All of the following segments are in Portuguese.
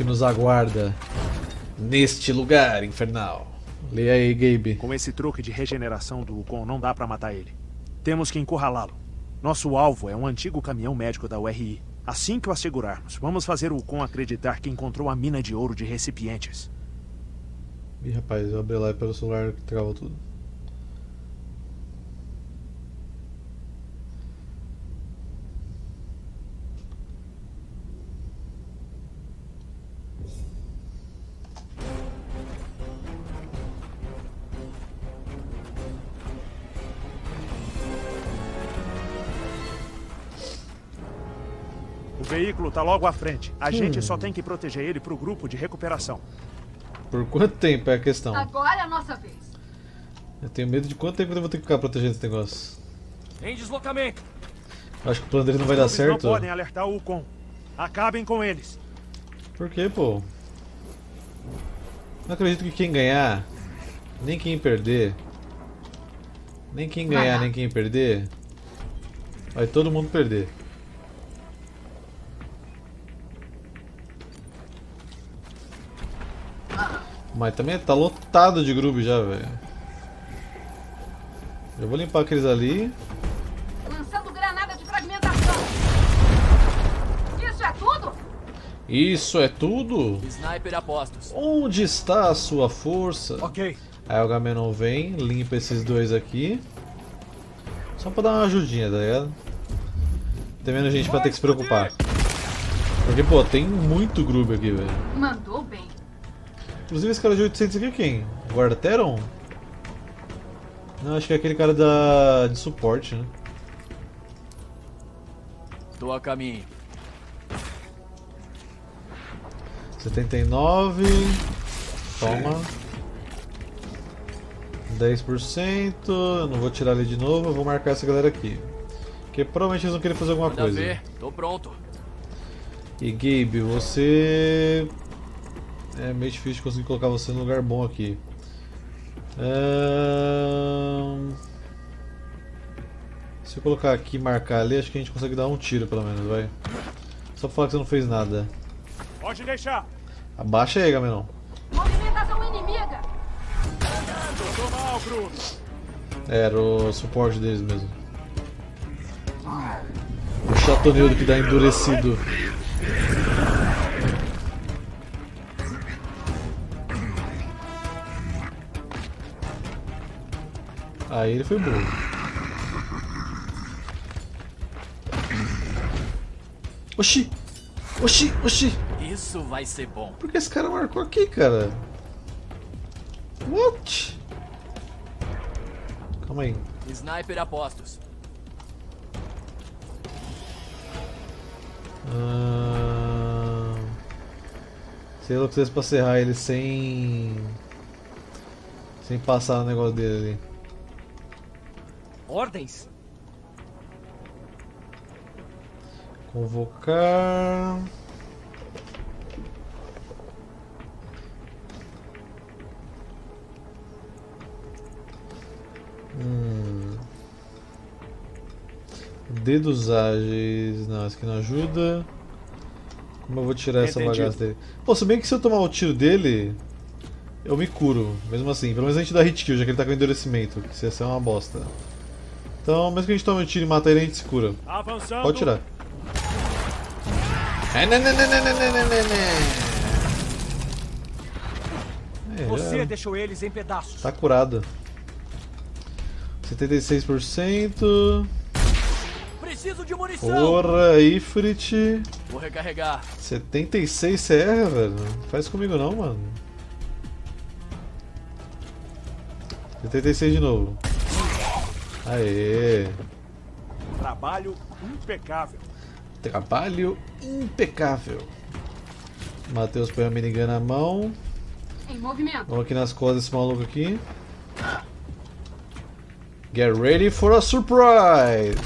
que nos aguarda neste lugar infernal. Leia aí, Gabe. Com esse truque de regeneração do Ukkon não dá pra matar ele. Temos que encurralá-lo. Nosso alvo é um antigo caminhão médico da URI. Assim que o assegurarmos, vamos fazer o Ukkon acreditar que encontrou a mina de ouro de recipientes. Ih, rapaz, eu abri lá pelo celular que travou tudo. O veículo tá logo à frente. A gente só tem que proteger ele pro grupo de recuperação. Por quanto tempo é a questão? Agora é a nossa vez. Eu tenho medo de quanto tempo eu vou ter que ficar protegendo esse negócio. Em deslocamento. Acho que o plano dele não vai dar certo. Não podem alertar o Ukkon. Acabem com eles. Por quê, pô? Não acredito que quem ganhar, nem quem perder, vai todo mundo perder. Mas também tá lotado de Grubis já, velho. Eu vou limpar aqueles ali. Lançando granada de fragmentação. Isso é tudo? Isso é tudo? Sniper apostos. Onde está a sua força? Ok. Aí o Gamenon vem, limpa esses dois aqui. Só pra dar uma ajudinha, tá ligado? Tem menos gente pra ter que se preocupar. Porque, pô, tem muito Grub aqui, velho. Mandou bem. Inclusive esse cara de 800 aqui é quem? Guarda Theron? Não, acho que é aquele cara de suporte, né? Tô a caminho. 79. Toma. 10%. Eu não vou tirar ele de novo, eu vou marcar essa galera aqui. Porque provavelmente eles vão querer fazer alguma coisa. Tô pronto. E Gabe, você... É meio difícil conseguir colocar você num lugar bom aqui. Se eu colocar aqui e marcar ali, acho que a gente consegue dar um tiro pelo menos, vai. Só pra falar que você não fez nada. Pode deixar. Abaixa aí, Gamenon. Movimentação inimiga. Era o suporte deles mesmo. O chatoneudo que dá endurecido. Aí ele foi burro. Oxi! Oxi! Oxi! Isso vai ser bom. Por que esse cara marcou aqui, cara? What? Calma aí. Sniper a postos. Sei lá o que vocês pra serrar ele sem passar no negócio dele ali. Ordens? Convocar. Dedos ágeis. Não, isso aqui não ajuda. Como eu vou tirar essa bagaça dele? Pô, se bem que se eu tomar o tiro dele, eu me curo. Mesmo assim, pelo menos a gente dá hit kill, já que ele tá com endurecimento. Que isso é uma bosta. Então, mesmo que a gente tome um tiro e mata ele, a gente se cura. Avançando. Pode tirar. Você deixou eles em pedaços. Tá curado. 76%. Preciso de munição. Porra, Ifrit. Vou recarregar. 76 CR, velho. Não faz comigo não, mano. 76 de novo. Aê! Trabalho impecável. Mateus põe a minigun na mão. Em movimento. Vamos aqui nas costas desse maluco aqui. Get ready for a surprise!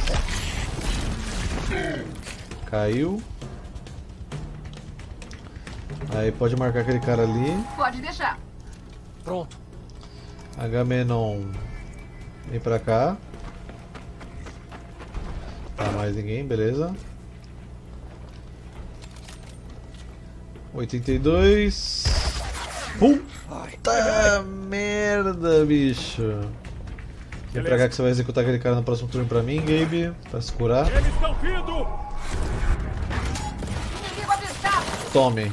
Caiu. Aí pode marcar aquele cara ali. Pode deixar. Pronto. Agamenon. Vem pra cá. Tá, mais ninguém, beleza. 82. Puta merda, bicho. Vem pra cá que você vai executar aquele cara no próximo turno pra mim, Gabe. Pra se curar. Tome.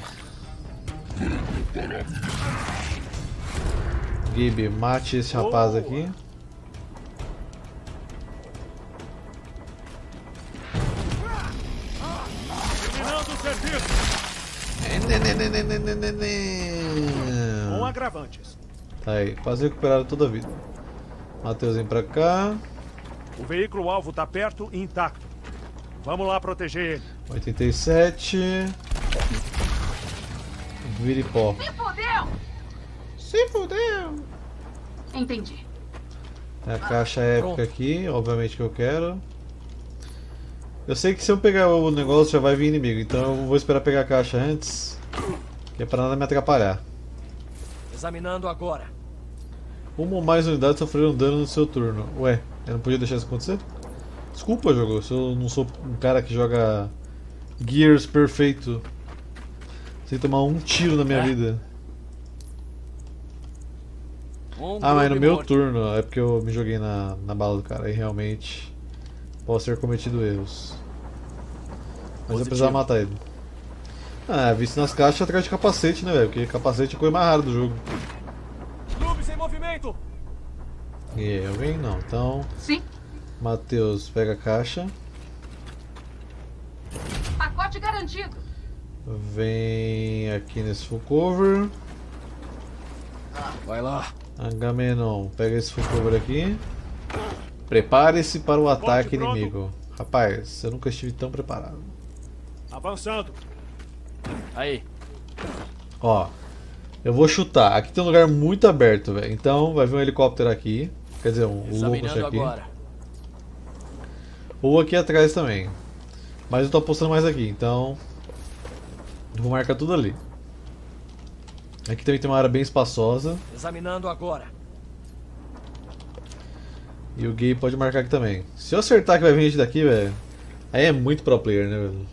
Gabe, mate esse rapaz aqui. Com agravantes. Tá aí, quase recuperaram toda a vida. Mateus, vem pra cá. O veículo alvo tá perto e intacto. Vamos lá proteger ele. 87. Viripó. Se fudeu! Se fudeu! Entendi. Tem a caixa épica aqui, obviamente que eu quero. Eu sei que se eu pegar o negócio já vai vir inimigo, então eu vou esperar pegar a caixa antes. Que é pra nada me atrapalhar. Examinando agora. Uma ou mais unidades sofreram dano no seu turno. Ué, eu não podia deixar isso acontecer? Desculpa, jogo, se eu não sou um cara que joga Gears perfeito. Sem tomar um tiro na minha vida. Ah, mas no meu turno, é porque eu me joguei na bala do cara, e realmente posso ter cometido erros. Mas eu precisava matar ele. Ah, visto nas caixas atrás de capacete, né, velho? Porque capacete é a coisa mais rara do jogo. Clube sem movimento! E alguém não, então. Sim. Mateus pega a caixa. Pacote garantido. Vem aqui nesse full cover. Vai lá. Agamenon, pega esse full cover aqui. Prepare-se para o ataque inimigo. Rapaz, eu nunca estive tão preparado. Avançando. Aí. Ó, eu vou chutar. Aqui tem um lugar muito aberto, velho. Então vai vir um helicóptero aqui. Quer dizer, um Locust aqui. Ou aqui atrás também. Mas eu tô apostando mais aqui, então vou marcar tudo ali. Aqui também tem uma área bem espaçosa. Examinando agora. E o Gabe pode marcar aqui também. Se eu acertar que vai vir gente daqui, velho. Aí é muito pro player, né, velho?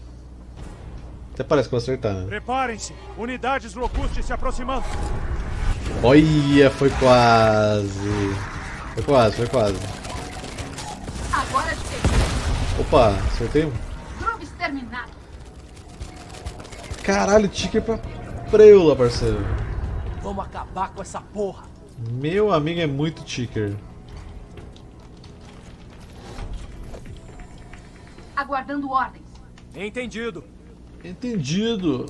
Até parece que eu vou acertar, né? Preparem-se! Unidades Locustes se aproximando! Olha, foi quase! Foi quase, foi quase. Agora de opa, acertei um. Grubis terminado. Caralho, Ticker pra preula, parceiro. Vamos acabar com essa porra. Meu amigo é muito Ticker. Aguardando ordens. Entendido. Entendido.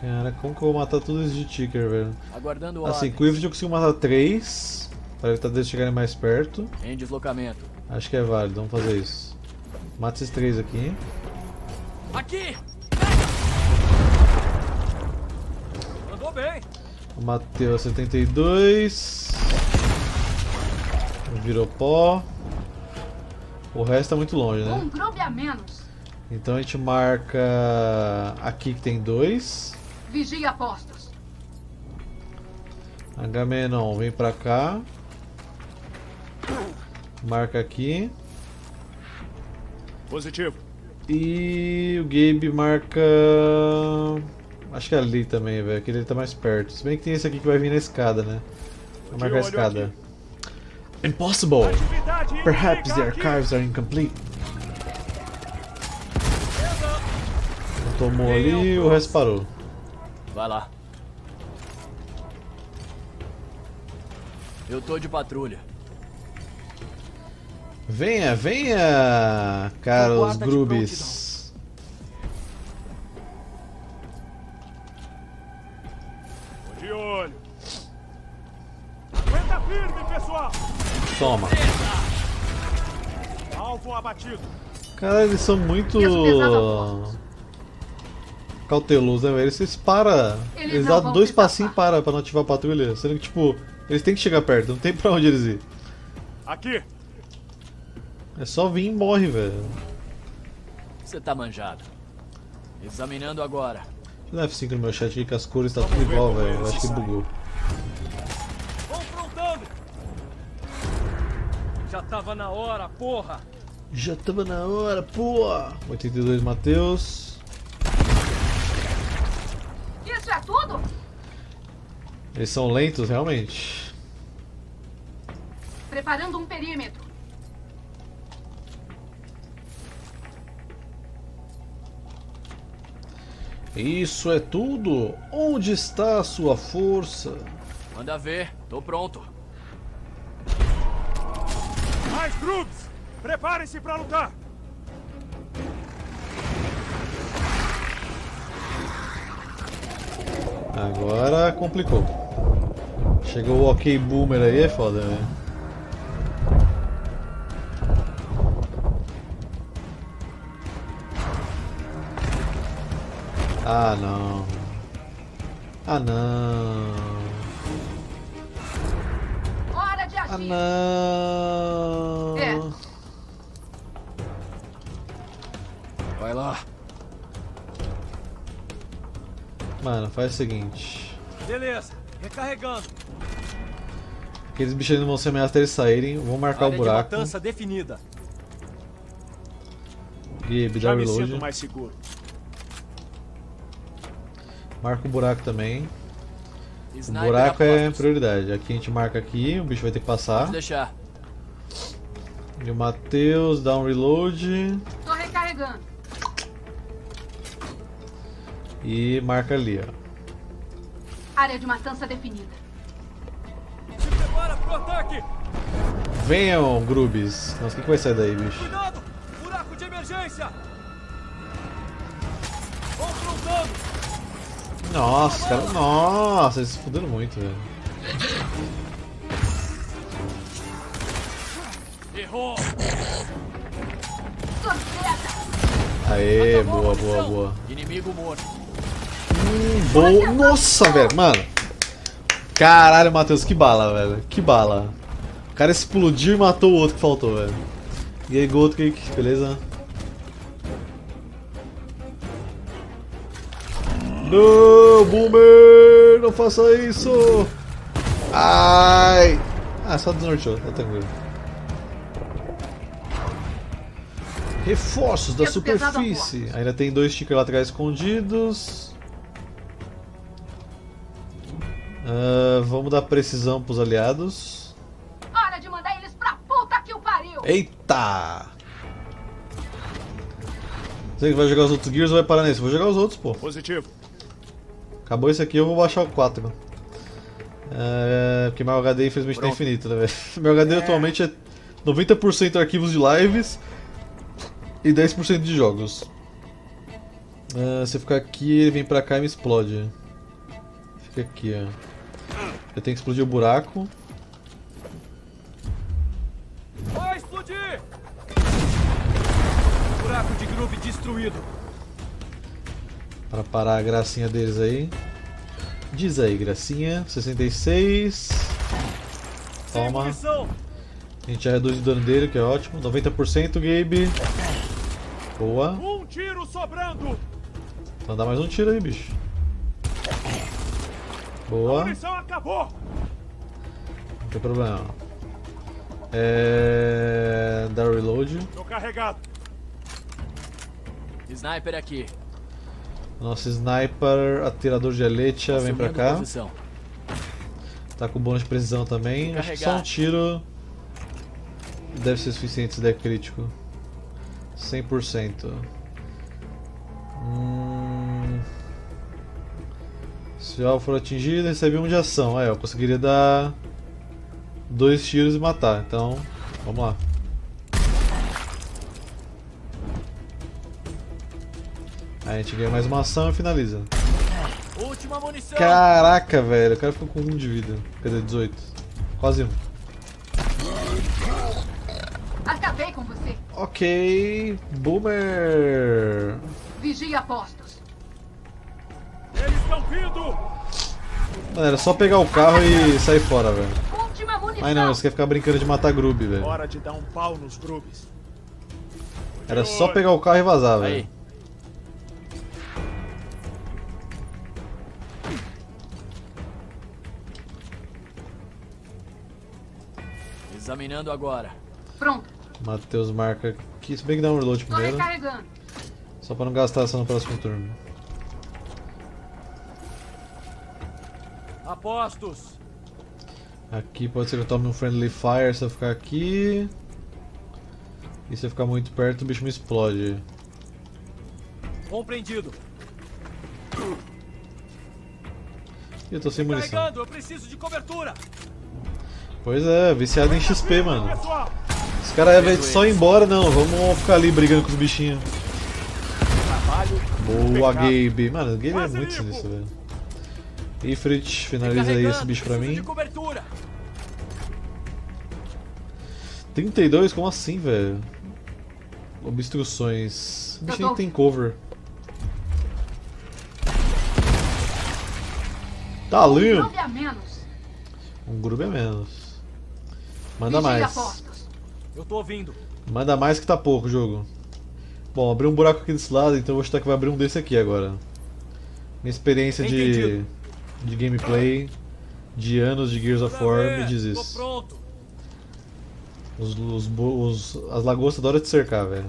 Cara, como que eu vou matar tudo isso de Ticker, velho? Aguardando assim, com o Ifrit eu consigo matar 3. Para evitar deles chegarem mais perto. Em deslocamento. Acho que é válido, vamos fazer isso. Mata esses 3 aqui. Aqui! Mandou bem! Mateus 72. Virou pó. O resto tá muito longe, né? Um grube a menos. Então a gente marca aqui que tem 2. Vigia postos. Agamenon, vem pra cá. Marca aqui. Positivo. E o Gabe marca. Acho que é ali também, velho. Aquele ali tá mais perto. Se bem que tem esse aqui que vai vir na escada, né? Vou marcar a escada. Aqui. Impossible! Perhaps the archives are incomplete. Tomou ali e o resto parou. Vai lá. Eu tô de patrulha. Venha, venha! Caros Grubis. Tô de olho. Aguenta firme, pessoal! Toma. Alvo abatido. Cara, eles são muito cautelosos, né, velho? Eles param. Eles dão 2 passinhos para não ativar a patrulha. Sendo que, tipo, eles têm que chegar perto, não tem pra onde eles ir. Aqui! É só vir e morre, velho. Você tá manjado. Examinando agora. Deixa eu dar F5 no meu chat aqui que as cores tá tudo igual, velho. Acho que bugou. Já tava na hora, porra! Já tava na hora, pô! 82 Mateus. Isso é tudo? Eles são lentos, realmente. Preparando um perímetro. Isso é tudo? Onde está a sua força? Manda ver, tô pronto. Mais grupos! Preparem-se para lutar! Agora complicou. Chegou o ok boomer aí, é foda, né? Ah não. Ah não. Hora de agir. Ah não. É. Vai lá. Mano, faz o seguinte. Beleza, recarregando. Aqueles bichos não vão ser ameaçados, eles saírem, vão marcar área o buraco. Matança definida. Gabe, já me sinto mais seguro. Marca o buraco também. O buraco é prioridade. Aqui a gente marca aqui, o bicho vai ter que passar. Deixar. E o Mateus dá um reload. Tô recarregando. E marca ali, ó. Área de matança definida. Se prepara pro ataque. Venham, Grubis. Nossa, o que vai sair daí, bicho? Cuidado! Buraco de emergência. Confrontando. Nossa, cara, nossa, eles se fuderam muito, velho. Errou! Aê, boa, boa, boa. Inimigo morto. Boa. Nossa, velho, mano. Caralho, Mateus, que bala, velho. Que bala. O cara explodiu e matou o outro que faltou, velho. E aí, Gold Kick, beleza? Não, boomer! Não faça isso! Ai! Ah, só desnorteou, tá tranquilo. Reforços da superfície! Ainda tem dois tickers lá atrás escondidos. Vamos dar precisão pros aliados. Hora de mandar eles pra puta que o pariu! Eita! Você que vai jogar os outros Gears ou vai parar nesse? Vou jogar os outros, pô. Positivo. Acabou esse aqui, eu vou baixar o 4, mano. Porque meu HD infelizmente tá infinito, né, velho? Meu HD atualmente é 90% arquivos de lives e 10% de jogos. Se eu ficar aqui, ele vem pra cá e me explode. Fica aqui, ó. Eu tenho que explodir o buraco. Vai explodir! Buraco de grupo destruído. Para parar a gracinha deles aí. Diz aí, gracinha. 66. Toma. A gente já reduz o dano dele, que é ótimo. 90%, Gabe. Boa. Um tiro sobrando. Então dá mais um tiro aí, bicho. Boa. A munição acabou. Não tem problema. Dá reload. Tô carregado. Sniper aqui. Nosso sniper, atirador de aletia, vem pra cá. Posição. Tá com bônus de precisão também. Acho que só um tiro deve ser suficiente se der crítico. 100%. Se o alvo for atingido, recebe um de ação. Aí, eu conseguiria dar 2 tiros e matar. Então, vamos lá. Aí a gente ganha mais uma ação e finaliza. Última munição. Caraca, velho, o cara ficou com 1 de vida. Cadê? 18. Quase 1. Acabei com você. Ok, boomer. Vigia postos. Eles estão vindo. Galera, é só pegar o carro e sair fora, velho. Última munição. Ai não, você quer ficar brincando de matar grubi, velho. Hora de dar um pau nos grubis. Era só pegar o carro e vazar, velho. Examinando agora. Pronto. Mateus marca aqui, se bem que dá um reload primeiro. Tô recarregando. Só pra não gastar essa no próximo turno. Apostos! Aqui pode ser que eu tome um friendly fire se eu ficar aqui. E se eu ficar muito perto, o bicho me explode. Compreendido. E eu tô sem munição. Eu preciso de cobertura. Pois é, viciado em XP, mano. Os caras ao invés de só ir embora, não, vamos ficar ali brigando com os bichinhos. Boa, Gabe. Mano, o Gabe é muito sinistro, velho. Ifrit, finaliza aí esse bicho pra mim. 32? Como assim, velho? Obstruções. O bichinho tem cover. Tá ali! Um grupo é menos. Manda mais. Eu tô ouvindo. Manda mais que tá pouco o jogo. Bom, abri um buraco aqui desse lado, então eu vou chutar que vai abrir um desse aqui agora. Minha experiência de gameplay, de anos de Gears of War me diz isso. Tô pronto. As lagostas adoram te cercar, velho.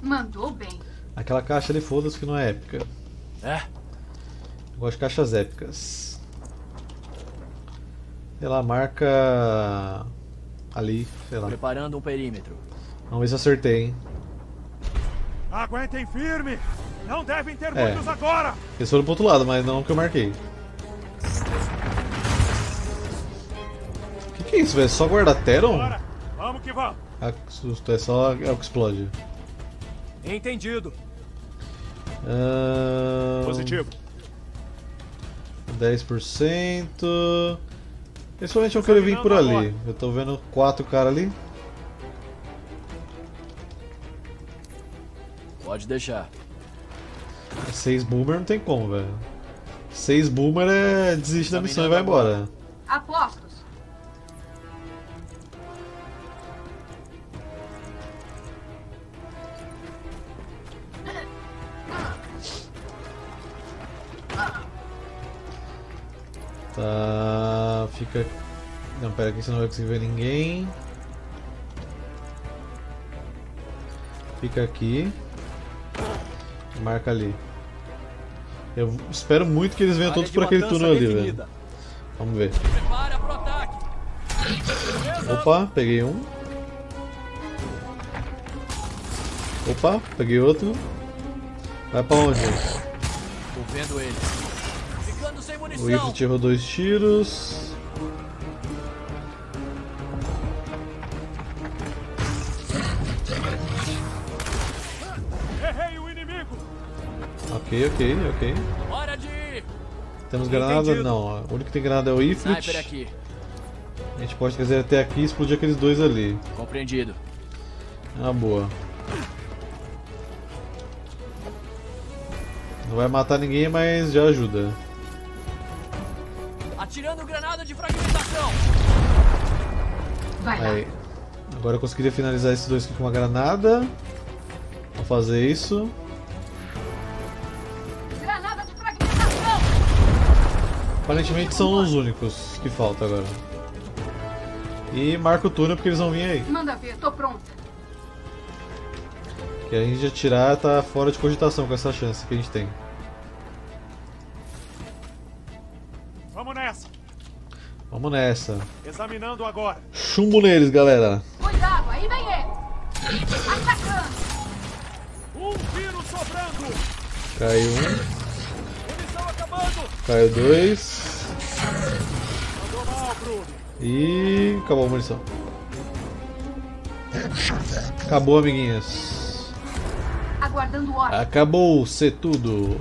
Mandou bem. Aquela caixa ali, foda-se que não é épica. É? Eu gosto de caixas épicas. Sei lá, marca... ali, sei lá. Preparando um perímetro. Vamos ver se eu acertei, hein. Aguentem firme! Não devem ter muitos agora! Eles foram pro outro lado, mas não que eu marquei. Que é isso, velho? Só guardar Theron? Vamos que vamos! Ah, que susto, é só o que explode. Entendido. Positivo. 10%. Principalmente eu quero vir por ali. Eu tô vendo 4 caras ali. Pode deixar. 6 boomer não tem como, velho. 6 boomer é desiste da missão e vai embora. Apostos. Tá, fica... Não, pera aqui, senão não vai conseguir ver ninguém. Fica aqui. Marca ali. Eu espero muito que eles venham todos por aquele túnel ali, velho. Vamos ver. Opa, peguei um. Opa, peguei outro. Vai pra onde? Tô vendo ele. O Ifrit errou 2 tiros. Errei o inimigo. Ok. Hora de ir. Temos granada? Não, o único que tem granada é o Ifrit. A gente pode trazer até aqui e explodir aqueles dois ali. Compreendido. Ah, boa. Não vai matar ninguém, mas já ajuda. Atirando granada de fragmentação. Vai lá. Aí. Agora eu conseguiria finalizar esses dois aqui com uma granada. Vou fazer isso. Granada de fragmentação. Aparentemente são os únicos que faltam agora. E marca o túnel porque eles vão vir aí. Manda ver, tô pronta. Que a gente já tirar tá fora de cogitação com essa chance que a gente tem. Vamos nessa. Examinando agora. Chumbo neles, galera. Cuidado, aí vem ele. Atacando. Um tiro sobrando. Caiu um. Eles estão acabando. Caiu 2. Mandou mal, Bruno. E acabou a munição. Acabou, amiguinhas. Aguardando ordem. Acabou ser tudo.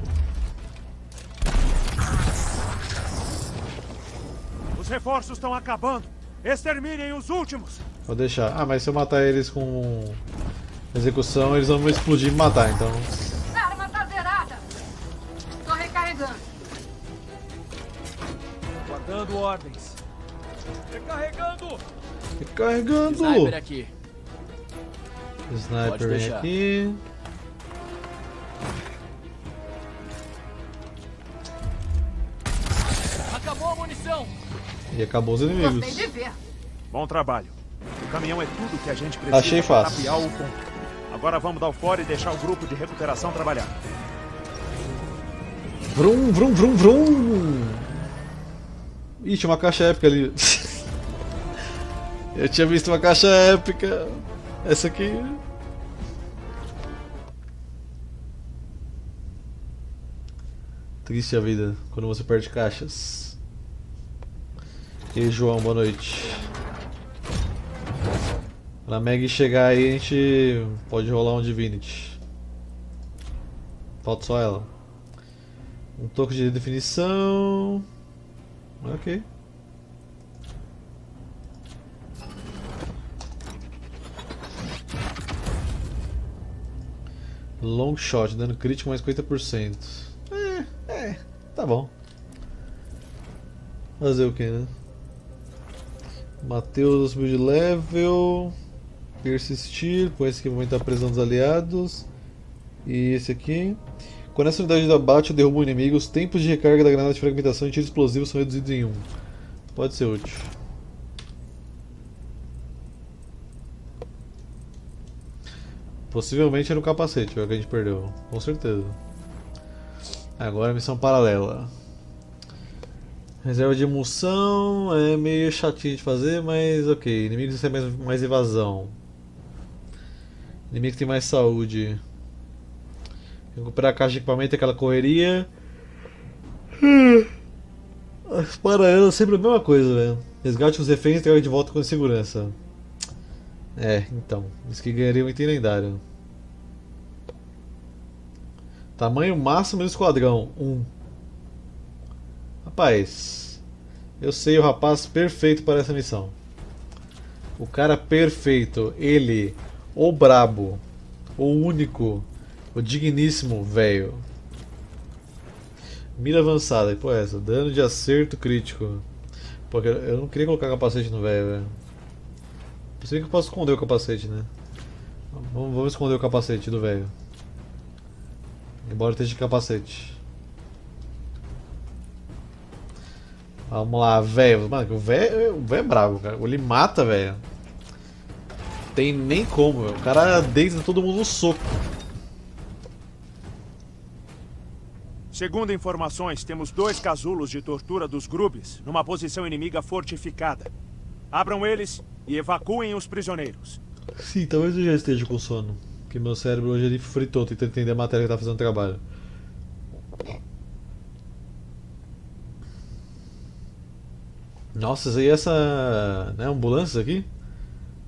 Os reforços estão acabando. Exterminem os últimos. Vou deixar. Ah, mas se eu matar eles com execução, eles vão me explodir e me matar, então. A arma tá zerada. Tô recarregando. Guardando ordens. Recarregando. Sniper aqui. Sniper aqui. Acabou a munição. E acabou os inimigos. Bom trabalho. caminhão é tudo que a gente precisa. Achei fácil. Agora vamos dar o fora e deixar o grupo de recuperação trabalhar. Vrum, vrum, vrum, vrum. Ih, tinha uma caixa épica ali. Eu tinha visto uma caixa épica. Essa aqui. Triste a vida quando você perde caixas. E João, boa noite. Pra Meg chegar aí, a gente pode rolar um Divinity. Falta só ela. Um toque de definição. Ok. Long shot, dano crítico mais 50%. Tá bom. Fazer o que, né? Mateus subiu de level. Persistir, com esse que vai aumentar a pressão dos aliados. E esse aqui. Quando essa unidade de abate derruba um inimigo, os tempos de recarga da granada de fragmentação e tiro explosivo são reduzidos em 1. Pode ser útil. Possivelmente era um capacete, é o que a gente perdeu. Com certeza. Agora missão paralela. Reserva de emulsão é meio chatinho de fazer, mas ok. Inimigos que tem mais evasão. Inimigo que tem mais saúde. Recuperar a caixa de equipamento é aquela correria. As paralelas sempre a mesma coisa, velho. Resgate os reféns e traga de volta com segurança. É, então. Isso que ganharia um item lendário. Tamanho máximo do esquadrão, 1. Rapaz, eu sei o rapaz perfeito para essa missão. O cara perfeito, ele, o brabo, o único, o digníssimo, velho. Mira avançada, e pô essa, dano de acerto crítico. Porque eu não queria colocar capacete no velho. Pensei que eu posso esconder o capacete, né? Vamos esconder o capacete do velho. Embora esteja de capacete. Vamos lá, velho. Mano, o velho é brabo, cara. Ele mata, velho. Tem nem como, véio. O cara deita todo mundo no soco. Segundo informações, temos 2 casulos de tortura dos Grubis numa posição inimiga fortificada. Abram eles e evacuem os prisioneiros. Sim, talvez eu já esteja com sono. Que meu cérebro hoje ele fritou tentando entender a matéria que tá fazendo o trabalho. Nossa, e essa. Né, ambulância aqui?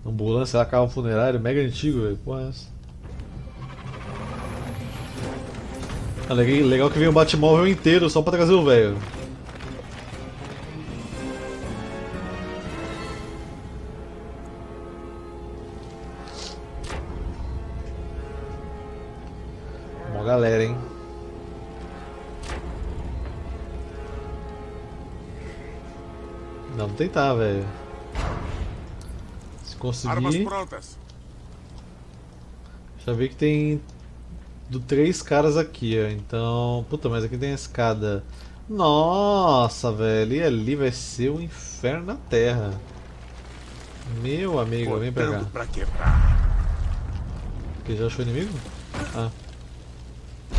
Ambulância, ela carro funerário, mega antigo, velho. Porra, é essa? Ah, legal que vem o Batmóvel inteiro só pra trazer o velho. Galera, hein? Não, vamos tentar, velho. Se conseguir... Armas prontas. Já vi que tem... Do 3 caras aqui, ó. Então... Puta, mas aqui tem a escada. Nossa, velho. E ali vai ser o inferno na terra. Meu amigo, vem pra cá. Porque já achou inimigo? Ah.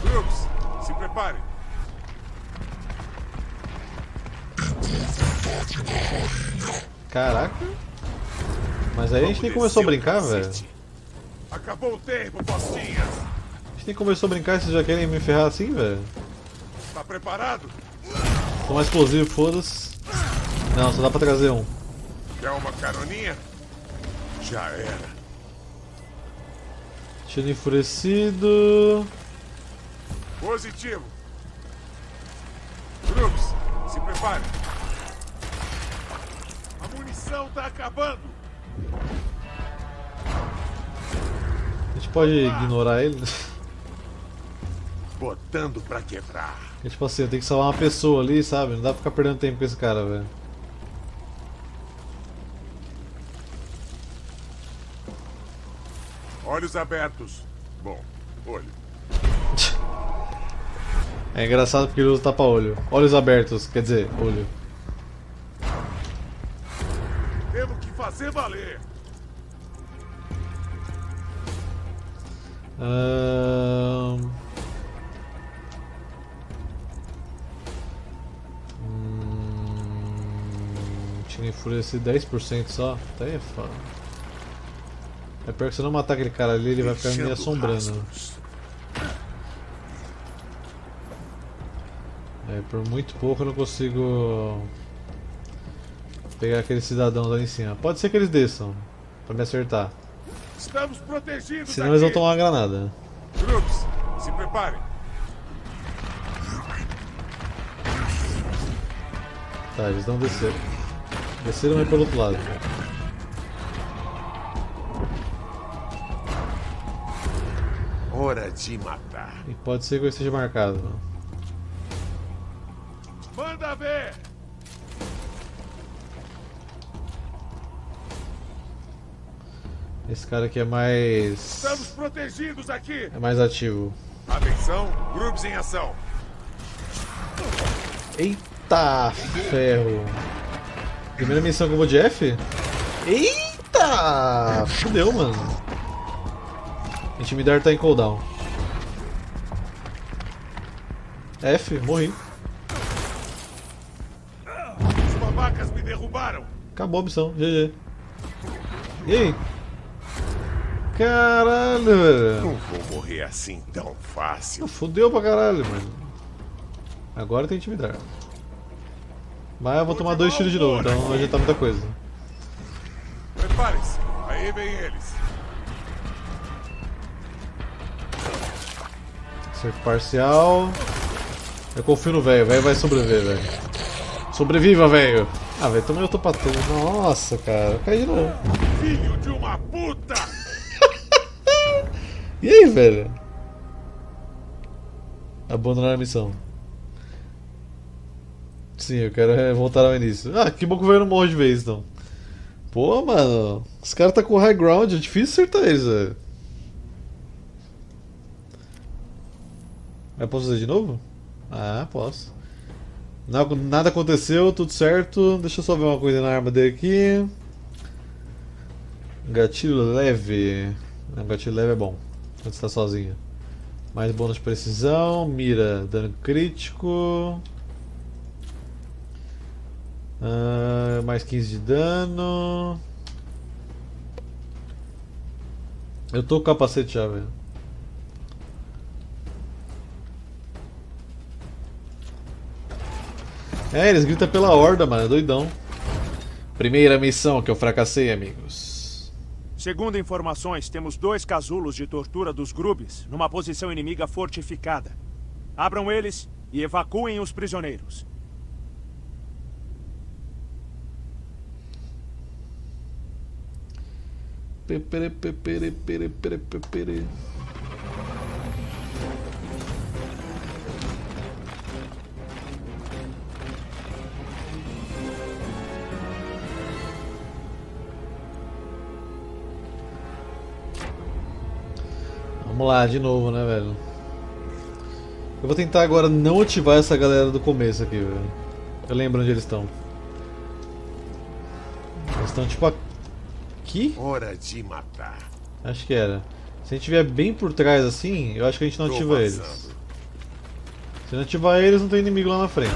Grupos, se preparem. Caraca. Mas aí a gente nem começou a brincar, velho. Acabou o tempo, postinhas. A gente nem começou a brincar e vocês já querem me ferrar assim, velho? Tá preparado? Toma explosivo, foda-se. Não, só dá pra trazer um. Quer uma caroninha? Já era. Tiro enfurecido. Positivo. Grupos, se preparem. A munição tá acabando. A gente pode ignorar ele? Botando pra quebrar. É tipo assim, eu tenho que salvar uma pessoa ali, sabe? Não dá pra ficar perdendo tempo com esse cara, velho. Olhos abertos. Bom, olho. É engraçado porque ele usa tapa-olho. Olhos abertos, quer dizer, olho. Temos que fazer valer. Tinha enfurecido 10% só. Até é foda. É pior que se eu não matar aquele cara ali, ele vai ficar me assombrando. É, por muito pouco eu não consigo pegar aquele cidadão lá em cima. Pode ser que eles desçam pra me acertar. Estamos protegidos. Senão eles vão tomar uma granada. Grupos, se preparem. Tá, eles não desceram. Desceram aí pelo outro lado. Hora de matar. E pode ser que eu esteja marcado. Manda ver! Esse cara aqui é mais... Estamos protegidos aqui! É mais ativo. Atenção, grupos em ação! Eita, ferro! Primeira missão que eu vou de F? Eita! Fudeu, mano. Intimidar tá em cooldown. F, morri. Os babacas me derrubaram! Acabou a missão, GG. E aí? Caralho, velho. Não vou morrer assim tão fácil. Fudeu pra caralho, mano. Agora tem intimidar. Mas eu vou tomar 2 tiros de novo, então não vai adiantar muita coisa. Prepare-se, aí vem eles. Cerco parcial. Eu confio no velho, o velho vai sobreviver, velho. Sobreviva, velho. Ah, velho, também eu tô patando. Nossa, cara, eu caí de novo. Filho de uma puta! E aí, velho? Abandonar a missão. Sim, eu quero voltar ao início. Ah, que bom que o velho não morre de vez, então. Pô, mano. Os caras tá com high ground, é difícil acertar eles, velho. Eu posso fazer de novo? Ah, posso. Nada aconteceu, tudo certo. Deixa eu só ver uma coisa na arma dele aqui. Gatilho leve. Não, gatilho leve é bom. Quando você tá sozinho. Mais bônus de precisão, mira, dano crítico. Mais 15 de dano. Eu tô com o capacete já, velho. É, eles gritam pela horda, mano, é doidão. Primeira missão que eu fracassei, amigos. Segundo informações, temos 2 casulos de tortura dos Grubis numa posição inimiga fortificada. Abram eles e evacuem os prisioneiros. Vamos lá, de novo, né, velho? Eu vou tentar agora não ativar essa galera do começo aqui, velho. Eu lembro onde eles estão. Eles estão tipo aqui? Hora de matar. Acho que era. Se a gente vier bem por trás assim, eu acho que a gente não ativa eles. Se não ativar eles, não tem inimigo lá na frente.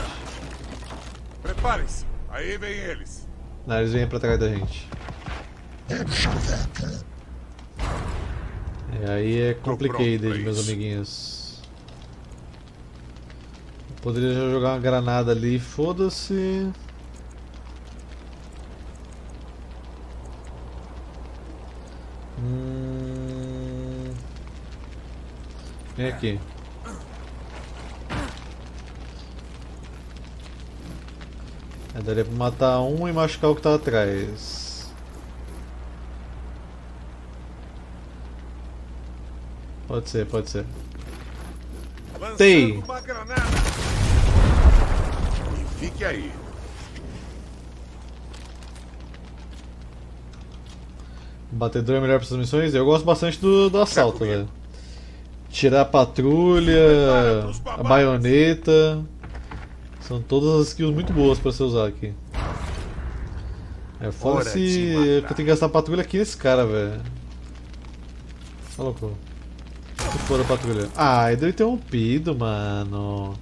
Preparem-se, aí vem eles. Não, eles vêm pra trás da gente. E aí é complicado, meus amiguinhos. Eu poderia já jogar uma granada ali, foda-se. Vem aqui. É, daria pra matar um e machucar o que tá atrás. Pode ser, pode ser. Tem! Fique aí. Batedor é melhor para essas missões? Eu gosto bastante do assalto, velho. Tirar a patrulha, a baioneta. São todas as skills muito boas para você usar aqui. É foda se eu tenho que gastar a patrulha aqui nesse cara, velho. Tá louco. Toda a patrulha. Ah, ele interrompido, mano.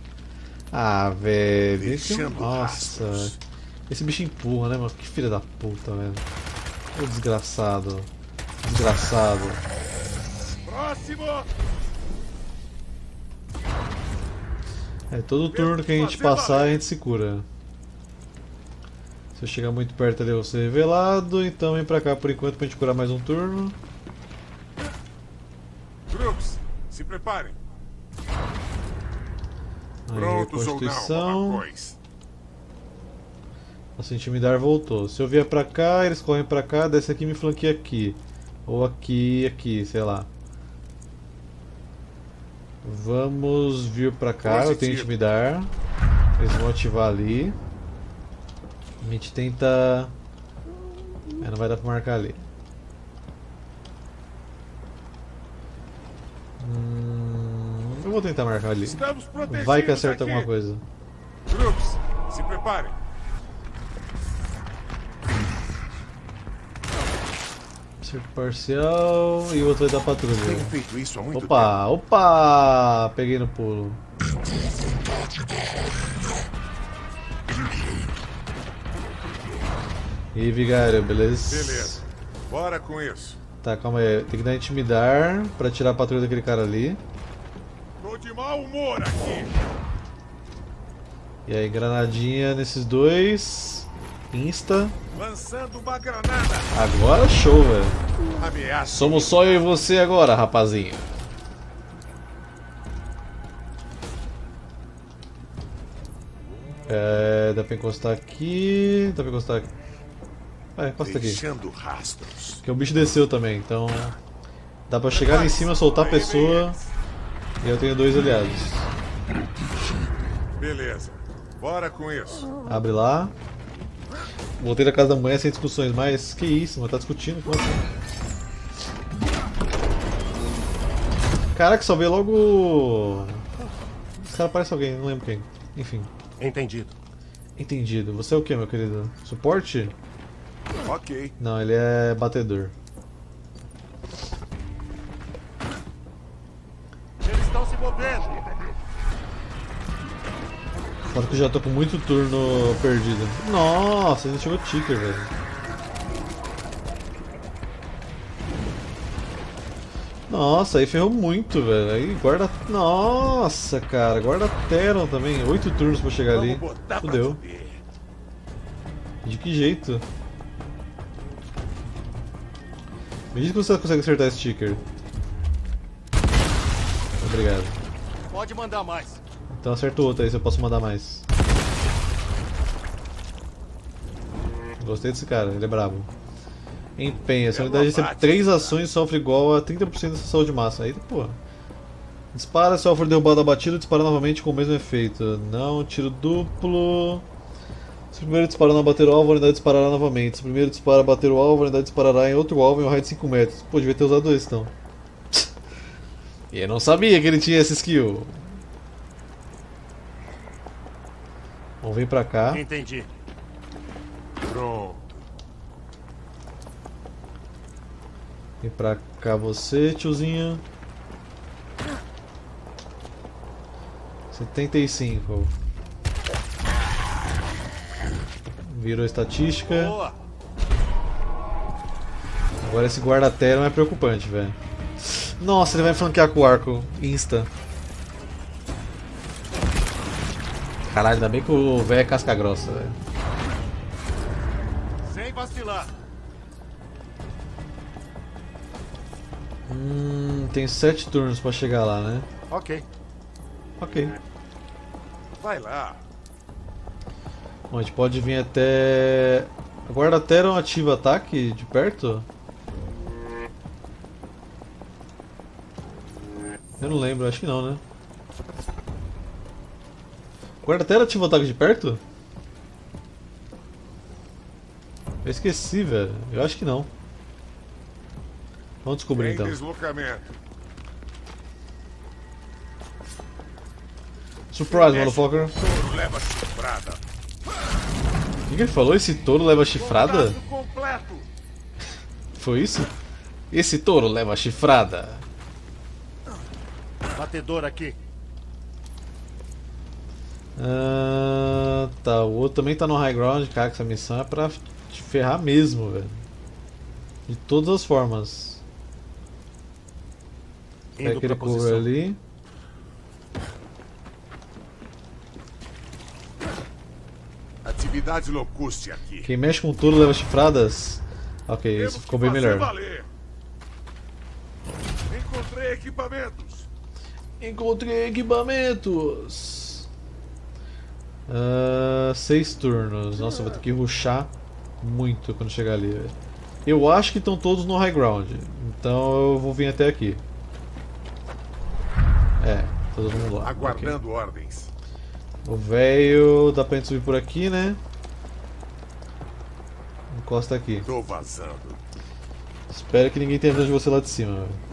Ah, velho. Nossa. Rastros. Esse bicho empurra, né, mano? Que filha da puta, velho. Ô desgraçado. Desgraçado. Próximo! É, todo turno que a gente passar, a gente se cura. Se eu chegar muito perto ali, eu vou ser revelado. Então vem pra cá por enquanto pra gente curar mais um turno. Grupos, se preparem. Aí, prontos ou não, nossa, intimidar voltou. Se eu vier pra cá, eles correm pra cá, desce aqui e me flanqueia aqui. Ou aqui, aqui, sei lá. Vamos vir pra cá, eu tenho intimidar. Eles vão ativar ali. A gente tenta... é, não vai dar pra marcar ali. Eu vou tentar marcar ali. Vai que acerta alguma coisa. Grupos, se preparem. Cerco parcial e o outro vai dar patrulha. Opa, opa! Peguei no pulo. E vigário, beleza? Beleza, bora com isso. Tá, calma aí, tem que dar intimidar pra tirar a patrulha daquele cara ali. Tô de mau humor aqui. E aí, granadinha nesses dois. Insta. Lançando uma granada. Agora show, velho. Somos só eu e você agora, rapazinho. É, dá pra encostar aqui. Dá pra encostar aqui. É, encosta aqui. Porque o bicho desceu também, então. Dá pra chegar lá em cima, soltar a pessoa. E eu tenho dois aliados. Beleza. Bora com isso. Abre lá. Voltei da casa da manhã sem discussões, mas que isso, mano, tá discutindo com você. Caraca, só veio logo. Esse cara parece alguém, não lembro quem. Enfim. Entendido. Entendido. Você é o que, meu querido? Suporte? Ok. Não, ele é batedor. Eles estão se movendo. Claro que eu já tô com muito turno perdido. Nossa, ainda chegou Ticker, velho. Nossa, aí ferrou muito, velho. Aí guarda... nossa, cara. Guarda Theron também. 8 turnos pra chegar ali. Fudeu. De que jeito? Me diz que você consegue acertar esse Ticker. Obrigado. Pode mandar mais. Então acerto outro aí, se eu posso mandar mais. Gostei desse cara, ele é brabo. Empenha, sua unidade recebe 3 ações e sofre igual a 30% da sua saúde máxima. Aí, porra. Dispara, sofre derrubado abatido, dispara novamente com o mesmo efeito. Não, tiro duplo. Se o primeiro disparar não bater o alvo, a unidade disparará novamente. Se o primeiro disparar bater o alvo, a unidade disparará em outro alvo em um raio de 5 metros. Pô, devia ter usado esse então. E eu não sabia que ele tinha essa skill. Vamos vir pra cá. Entendi. Pronto. Vem pra cá você, tiozinho. 75. Virou estatística. Boa. Agora esse guarda-terra é preocupante, velho. Nossa, ele vai flanquear com o arco. Insta. Caralho, ainda bem que o véio é casca grossa, velho. Sem vacilar. Tem 7 turnos pra chegar lá, né? Ok. Ok. Vai lá. Bom, a gente pode vir até... a guarda Theron ativa ataque de perto? Eu não lembro, acho que não, né? Guarda Theron ativa o ataque de perto? Eu esqueci, velho. Eu acho que não. Vamos descobrir então. Surprise, motherfucker. O que ele falou? Esse touro leva chifrada? Foi isso? Esse touro leva chifrada. Batedor aqui. Tá, o outro também tá no high ground, cara, que essa missão é pra te ferrar mesmo, velho. De todas as formas. Pega aquele cover ali. Atividade locuste aqui. Quem mexe com tudo leva chifradas. Ok, temos isso ficou bem melhor. Valer. Encontrei equipamentos. Seis turnos. Nossa, eu vou ter que rushar muito quando chegar ali, velho. Eu acho que estão todos no high ground. Então eu vou vir até aqui. É, todo mundo lá. Aguardando ordens. O velho, dá pra gente subir por aqui, né? Encosta aqui. Tô vazando. Espero que ninguém tenha atrás de você lá de cima, velho.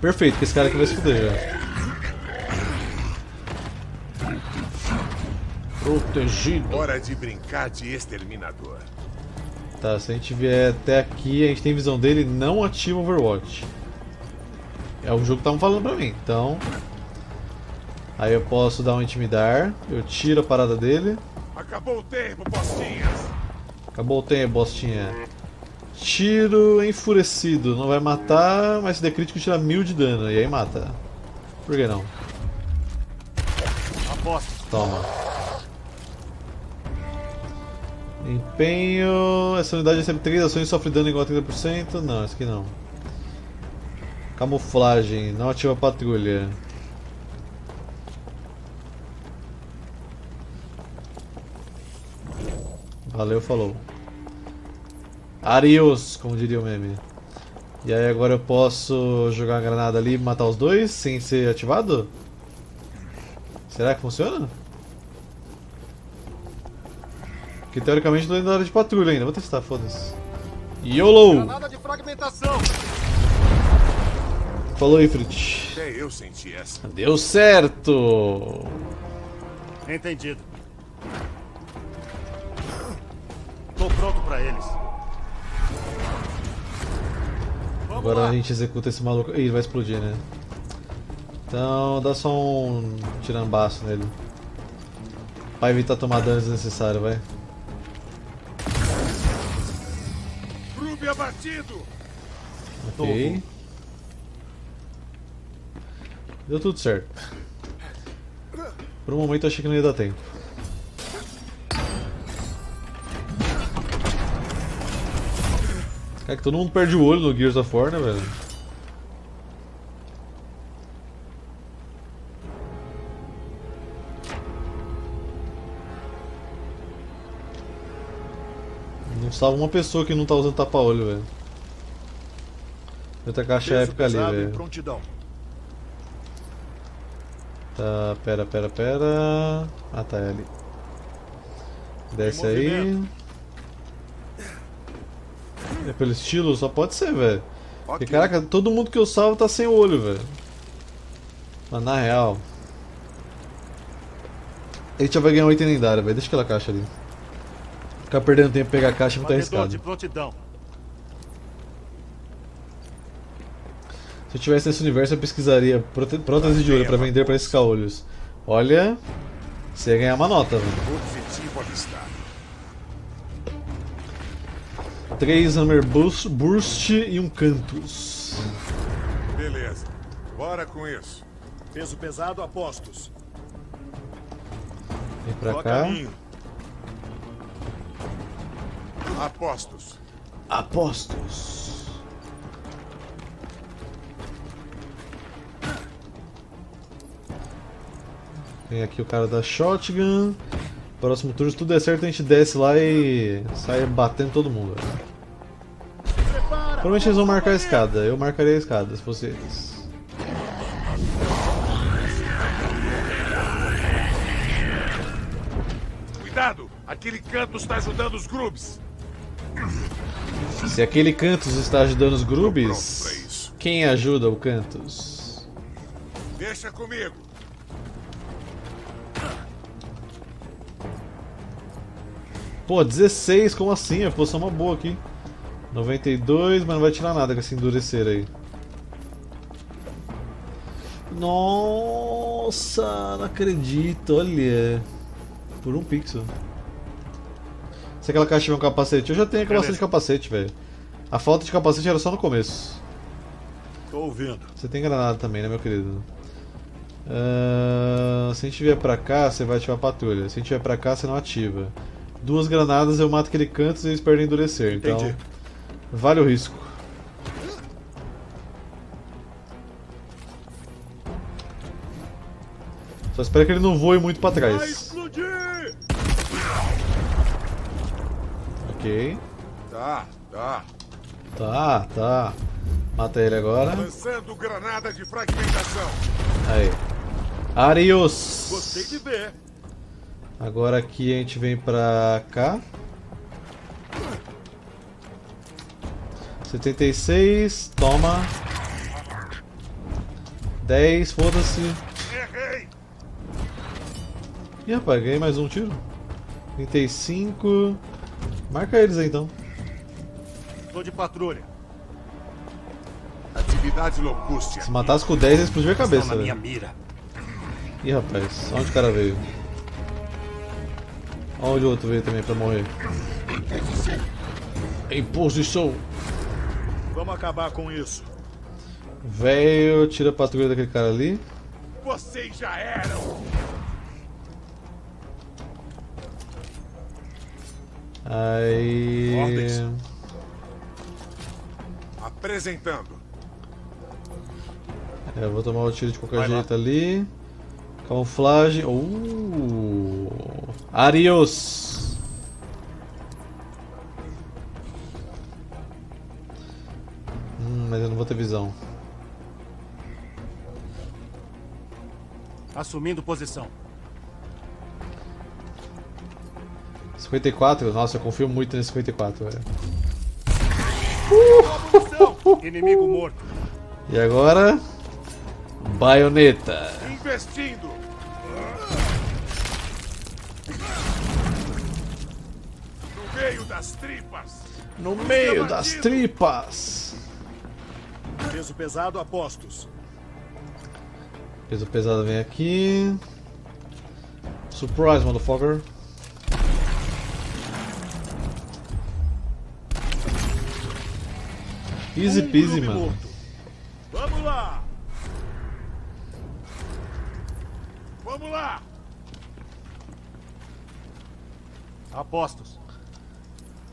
Perfeito, porque esse cara aqui vai se fuder já. Protegido. Hora de brincar de exterminador. Tá, se a gente vier até aqui, a gente tem visão dele, não ativa o Overwatch. É o jogo que estavam falando pra mim, então. Aí eu posso dar um intimidar, eu tiro a parada dele. Acabou o tempo, bostinhas! Acabou o tempo, bostinha. Tiro enfurecido, não vai matar, mas se der crítico tira 1000 de dano, e aí mata. Por que não? Aposto. Toma. Empenho. Essa unidade recebe 3 ações e sofre dano igual a 30%. Não, esse aqui não. Camuflagem, não ativa a patrulha. Valeu, falou. Arios, como diria o meme. E aí agora eu posso jogar uma granada ali e matar os dois sem ser ativado? Será que funciona? Porque teoricamente eu tô indo na área de patrulha ainda, vou testar, foda-se. YOLO! Granada de fragmentação. Falou, Ifrit. Até eu senti essa. Deu certo! Entendido. Tô pronto pra eles. Agora a gente executa esse maluco. Ih, ele vai explodir, né? Então dá só um tirambaço nele. Pra evitar tomar dano desnecessário, vai. Grube abatido! Ok. Deu tudo certo. Por um momento eu achei que não ia dar tempo. É que todo mundo perde o olho no Gears of War, né, velho? Não salva uma pessoa que não tá usando tapa-olho, velho. Outra caixa épica ali, velho. Tá, pera. Ah, tá, é ali. Desce aí. É pelo estilo? Só pode ser, velho. Porque, caraca, todo mundo que eu salvo tá sem olho, velho. Mas na real... A gente já vai ganhar um item lendário, velho. Deixa aquela caixa ali. Ficar perdendo tempo pra pegar a caixa é muito arriscado. Se eu tivesse nesse universo, eu pesquisaria prótese de olho pra vender pra esses caolhos. Olha... Você ia ganhar uma nota, velho. 3 Hammer Burst e um Cantus. Beleza, bora com isso. Peso pesado a postos. Vem pra cá. Apostos. Apostos. Tem aqui o cara da Shotgun. Próximo turno, se tudo der certo, a gente desce lá e sai batendo todo mundo. Provavelmente eles vão marcar a escada, eu marcaria a escada se fosse eles. Cuidado! Aquele Cantus está ajudando os Grubis! Se aquele Cantus está ajudando os Grubis, quem ajuda o Cantus? Deixa comigo! Pô, 16, como assim? A posição é uma boa aqui. 92, mas não vai tirar nada com esse endurecer aí. Nossa, não acredito, olha. Por um pixel. Se aquela caixa tiver um capacete, eu já tenho aquela de capacete, velho. A falta de capacete era só no começo. Tô ouvindo. Você tem granada também, né, meu querido? Se a gente vier pra cá, você vai ativar a patrulha. Se a gente vier pra cá, você não ativa. Duas granadas, eu mato aquele canto e eles perdem endurecer. Então, entendi. Vale o risco. Só espero que ele não voe muito pra trás. Vai explodir! Ok. Tá. Mata ele agora. Lançando granada de fragmentação. Aí. Arius! Gostei de ver. Agora aqui a gente vem pra cá. 76, toma. 10, foda-se. Errei! Ih, rapaz, ganhei mais um tiro. 35. Marca eles aí então. Estou de patrulha. Atividade Locustes. Se matasse com 10, explodiu a cabeça. Na minha mira. Ih, rapaz, onde o cara veio? Olha o outro veio também pra morrer. Em posição. Vamos acabar com isso. Velho, tira a patrulha daquele cara ali. Vocês já eram. Aí. Ordens. Apresentando. Eu vou tomar o tiro de qualquer jeito ali. Camuflagem. Arius! Mas eu não vou ter visão. Assumindo posição. 54? Nossa, eu confio muito nesse 54, velho. Inimigo morto. E agora? Baioneta. Investindo. No meio das tripas. No meio das tripas. Peso pesado a postos. Peso pesado vem aqui. Surprise, motherfucker. Easy peasy, mano. Vamos lá! Vamos lá! Apostos.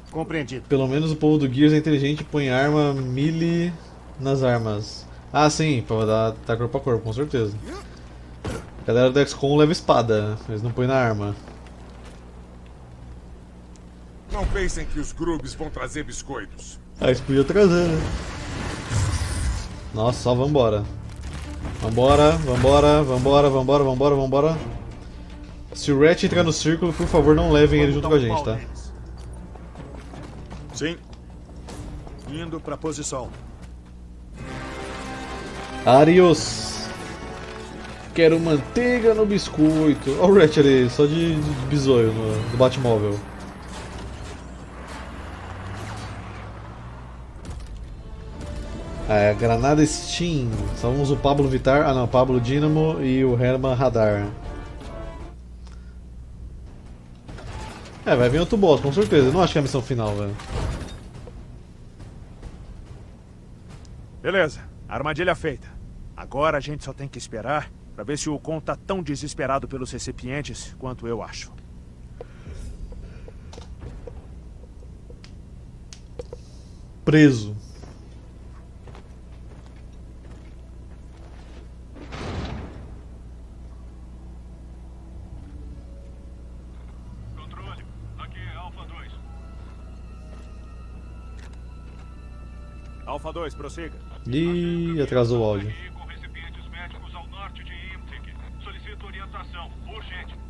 Compreendido. Pelo menos o povo do Gears é inteligente e põe arma melee nas armas. Ah, sim, pra dar corpo a corpo, com certeza. A galera do X-Com leva espada, eles não põem na arma. Não pensem que os Grubis vão trazer biscoitos. Ah, isso podia trazer, né? Nossa, só vambora. Vambora. Se o Ratchet entrar no círculo, por favor, não levem ele junto com a gente, tá? Sim. Indo pra posição. Arius! Quero manteiga no biscoito. Olha o Ratchet ali, só de bisoio no Batmóvel. É, granada Steam. Salvamos o Pablo Vittar, ah não, Pablo Dínamo e o Herman Radar. É, vai vir outro boss, com certeza. Eu não acho que é a missão final, velho. Beleza, armadilha feita. Agora a gente só tem que esperar pra ver se o Ukkon tá tão desesperado pelos recipientes quanto eu acho. Preso. Alfa 2, prossiga. Ih, atrasou o áudio.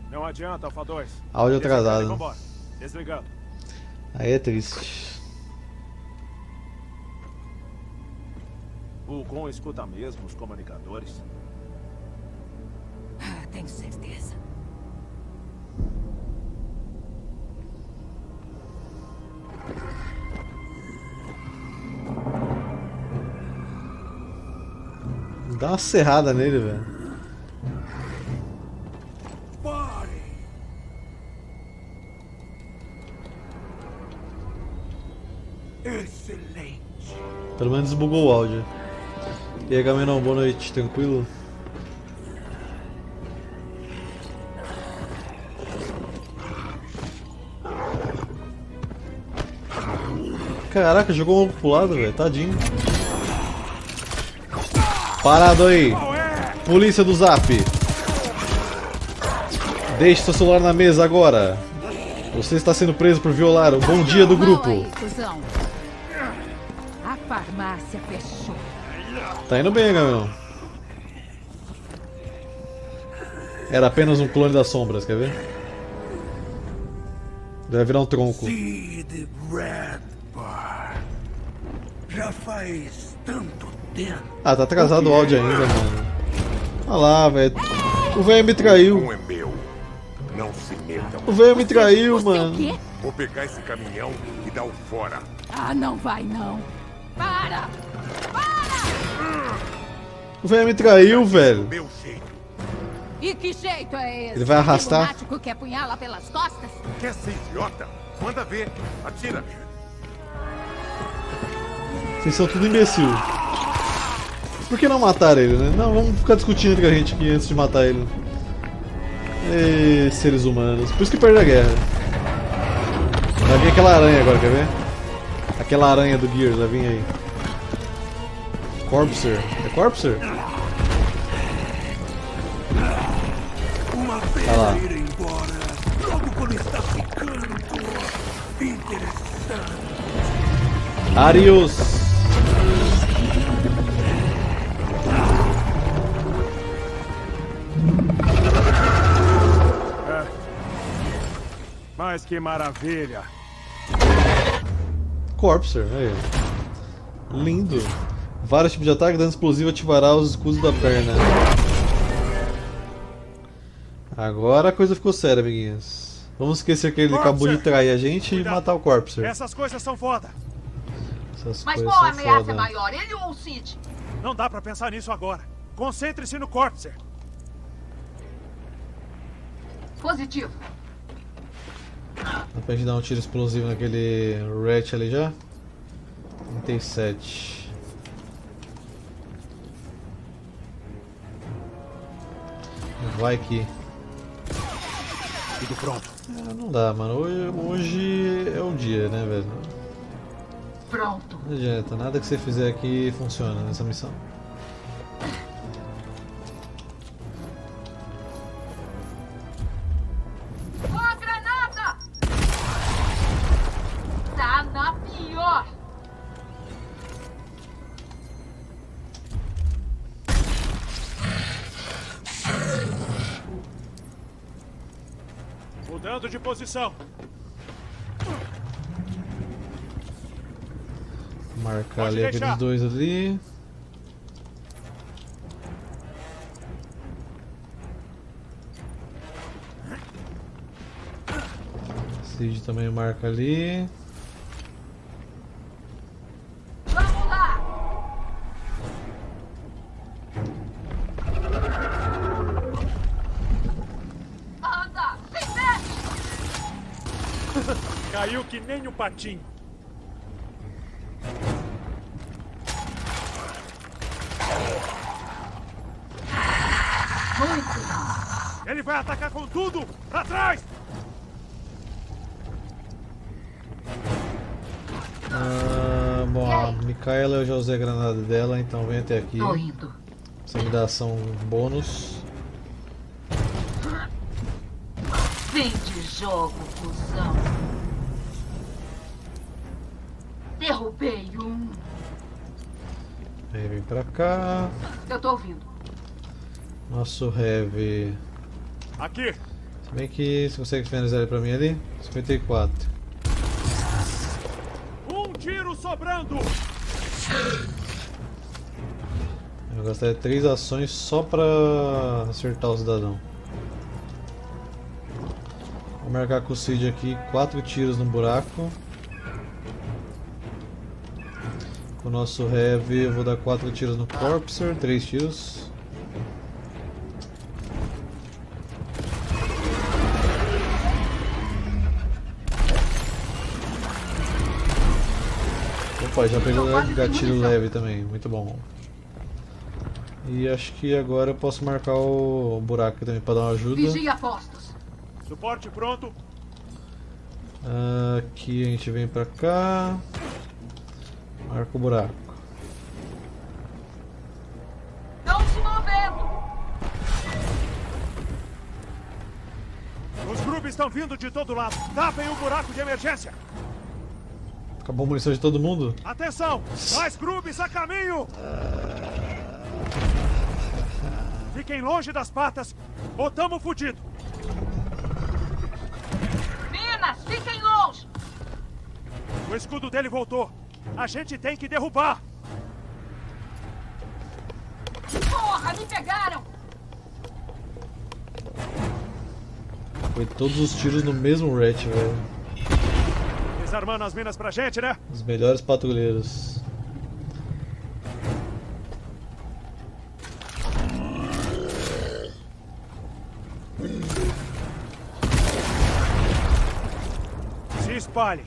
Não adianta, Alfa 2. Áudio atrasado. Desligando. Aí é triste. O Ukkon escuta mesmo os comunicadores? Ah, tenho certeza. Dá uma serrada nele, velho. Pelo menos bugou o áudio. E aí, Agamenon, boa noite, tranquilo? Caraca, jogou o maluco pro lado, velho, tadinho. Parado aí! Polícia do Zap! Deixe seu celular na mesa agora! Você está sendo preso por violar o bom dia do grupo! A farmácia fechou. Tá indo bem, Gamenon. Era apenas um clone das sombras, quer ver? Deve virar um tronco. Sid, Redburn. Já faz tanto tempo. Ah, tá atrasado o áudio ainda, mano. Olha lá, velho. O velho me traiu. O velho me traiu, mano. Vou pegar esse caminhão e dar o fora. Ah, não vai não. Para! Para! O velho me traiu, velho. E que jeito é esse? Ele vai arrastar. Que apunhala pelas costas? Quer ser idiota? Manda ver. Atira. Vocês são tudo imbecil. Por que não matar ele, né? Não, vamos ficar discutindo entre a gente aqui antes de matar ele. Ei, seres humanos. Por isso que perde a guerra. Vai vir aquela aranha agora, quer ver? Aquela aranha do Gears, vai vir aí. Corpser. É Corpser? Olha lá. Arius! É. Mas que maravilha! Corpser, aí. Lindo. Vários tipos de ataque, dano explosivo ativará os escudos da perna. Agora a coisa ficou séria, amiguinhos. Vamos esquecer que ele Corpser. Acabou de trair a gente. Cuidado. E matar o Corpser. Essas coisas são foda. Mas qual a ameaça foda. Maior, ele ou o Sid? Não dá pra pensar nisso agora. Concentre-se no Corpser. Positivo. Dá pra gente dar um tiro explosivo naquele Ratchet ali já? 37. Vai que... Tudo pronto. É, não dá, mano. Hoje é o dia, né, velho? Pronto. Não adianta. Nada que você fizer aqui funciona nessa missão. De posição. Marcar ali aqueles dois ali. Sid também marca ali. Vamos lá. Caiu que nem um patinho. Ele vai atacar com tudo! Pra trás! Ah, bom, a Micaela eu já usei a granada dela, então vem até aqui. Tô indo. Você me dá ação bônus. Fim de jogo, cuzão. Derrubei um. Aí vem pra cá. Eu tô ouvindo. Nosso heavy. Aqui. Se bem que você consegue finalizar ele pra mim ali? 54. Um tiro sobrando. Eu gastaria 3 ações só pra acertar o cidadão. Vou marcar com o Sid aqui, 4 tiros no buraco. O nosso heavy, eu vou dar 4 tiros no Corpser, 3 tiros. Opa, já pegou o gatilho leve também, muito bom. E acho que agora eu posso marcar o buraco também para dar uma ajuda. Vigia postos. Suporte pronto. Aqui a gente vem pra cá. Marca o buraco. Não se movendo! Os grupos estão vindo de todo lado. Tapem o buraco de emergência. Acabou a munição de todo mundo? Atenção! Mais grubis a caminho! Fiquem longe das patas, ou tamo fudido! Minas, fiquem longe! O escudo dele voltou. A gente tem que derrubar! Porra, me pegaram! Foi todos os tiros no mesmo Ratchet, velho. Desarmando as minas pra gente, né? Os melhores patrulheiros. Se espalhem.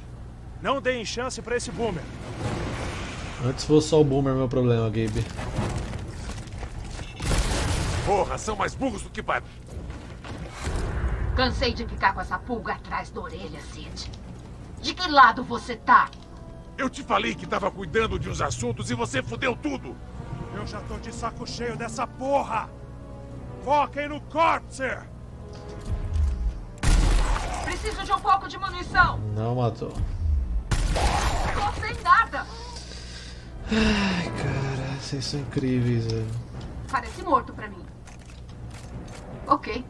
Não deem chance pra esse boomer. Antes fosse só o boomer meu problema, Gabe. Porra, são mais burros do que vai. Cansei de ficar com essa pulga atrás da orelha, Sid. De que lado você tá? Eu te falei que tava cuidando de uns assuntos e você fudeu tudo! Eu já tô de saco cheio dessa porra! Foquem no Corpser! Preciso de um pouco de munição! Não matou. Tô sem nada! Ai, cara, vocês são incríveis, velho. Parece morto pra mim. Ok.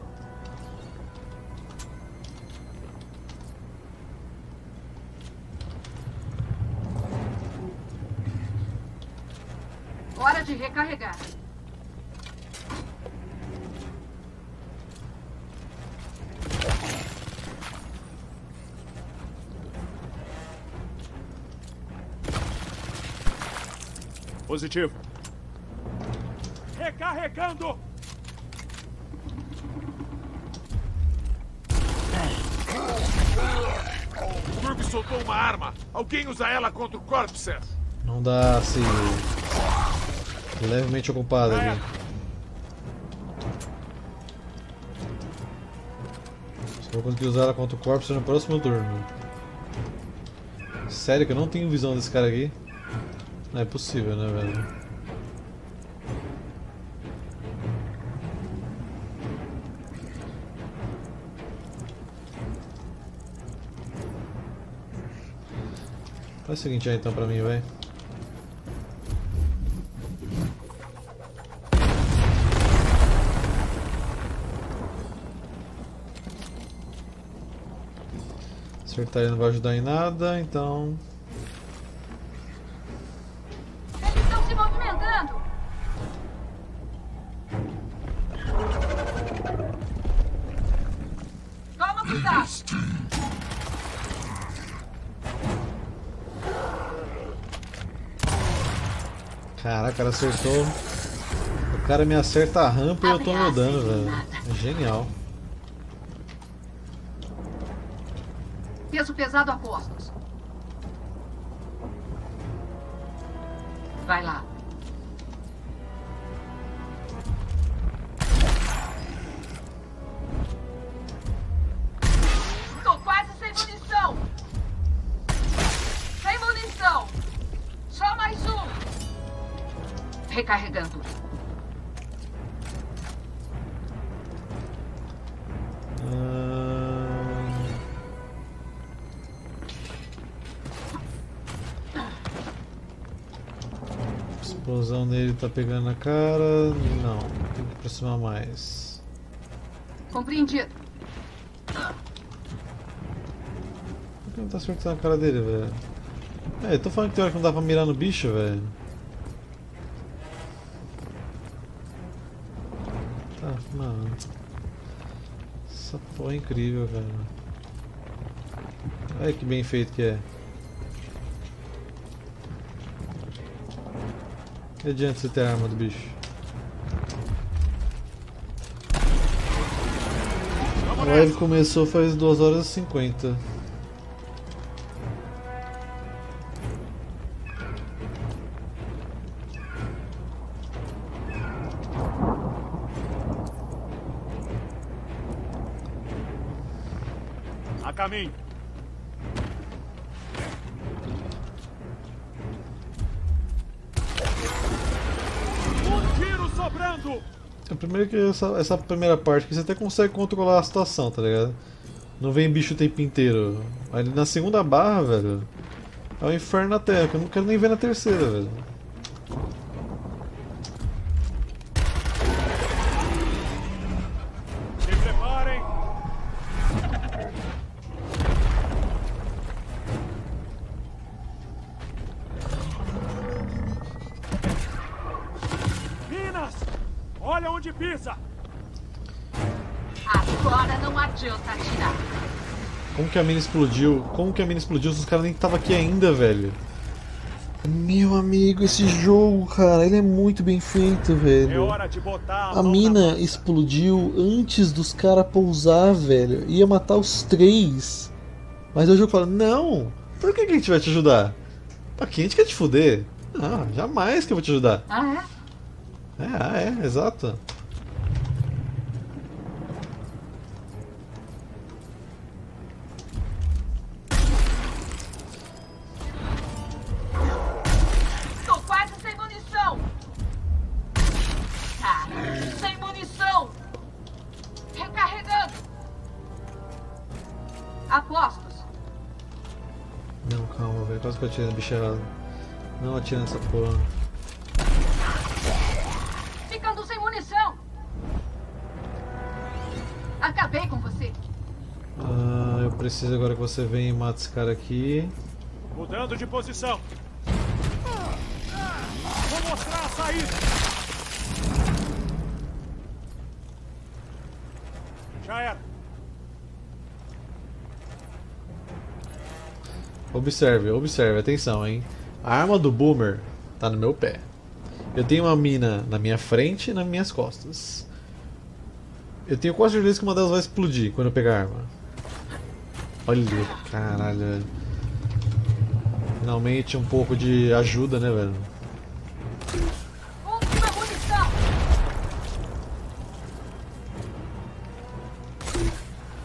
Hora de recarregar. Positivo. Recarregando. O Grub soltou uma arma. Alguém usa ela contra o Corpser. Não dá, sim. Levemente ocupada ali. Só vou conseguir usar ela contra o Corpse no próximo turno. Sério que eu não tenho visão desse cara aqui? Não é possível, né, velho? Faz o seguinte aí então pra mim, vai. Acertar ele não vai ajudar em nada, então... Eles estão se movimentando! Toma cuidado! Caraca, o cara acertou... O cara me acerta a rampa e eu tô me dando, velho. É genial. Peso pesado a postos. Vai lá. Tô quase sem munição. Sem munição. Só mais um. Recarregando. A explosão dele tá pegando na cara. Não, tem que aproximar mais. Compreendido. Por que não tá acertando a cara dele, velho? É, eu tô falando que tem hora que não dá pra mirar no bicho, velho. Tá, mano. Essa porra é incrível, velho. Olha que bem feito que é. E adianta você ter a arma do bicho. A live começou faz 2h50. A caminho. Primeiro que essa primeira parte aqui você até consegue controlar a situação, tá ligado? Não vem bicho o tempo inteiro. Aí na segunda barra, velho, é um inferno na terra, que eu não quero nem ver na terceira, velho. Se preparem! Olha onde pisa! Agora não adianta atirar. Como que a mina explodiu? Como que a mina explodiu se os caras nem estavam aqui ainda, velho? Meu amigo, esse jogo, cara, ele é muito bem feito, velho. É hora de botar a mina explodiu antes dos caras pousar, velho. Ia matar os três. Mas o jogo fala, não, por que a gente vai te ajudar? Aqui a gente quer te fuder. Ah, jamais que eu vou te ajudar. Ah, é? É, exato. Tô quase sem munição. Tá, sem munição. Recarregando. Apostos. Não, calma, velho. Quase que eu atiro na bicharada. Não atira nessa porra. Acabei com você. Ah, eu preciso agora que você venha e mate esse cara aqui. Mudando de posição. Vou mostrar a saída. Já era. Observe, atenção, hein. A arma do Boomer tá no meu pé. Eu tenho uma mina na minha frente e nas minhas costas. Eu tenho quase certeza que uma delas vai explodir quando eu pegar a arma. Olha, caralho, velho. Finalmente um pouco de ajuda, né, velho? Última munição!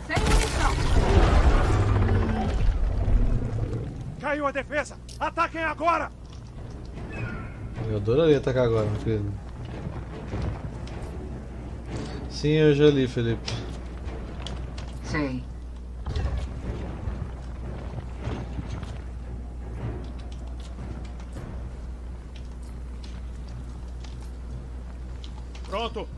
Sem munição! Caiu a defesa! Ataquem agora! Eu adoraria atacar agora, meu querido. Sim, eu já li, Felipe. Sim. Pronto.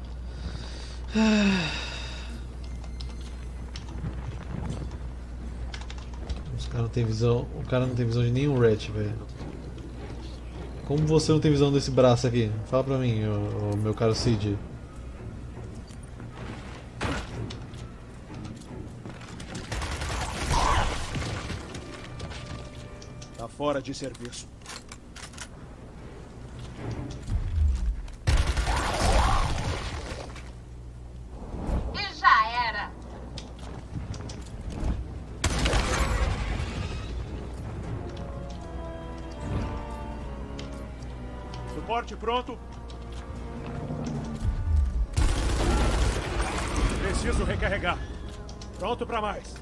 Os caras não tem visão. O cara não tem visão de nenhum Ratchet, velho. Como você não tem visão desse braço aqui? Fala pra mim, o meu caro Sid. Fora de serviço. E já era. Suporte pronto. Preciso recarregar. Pronto pra mais.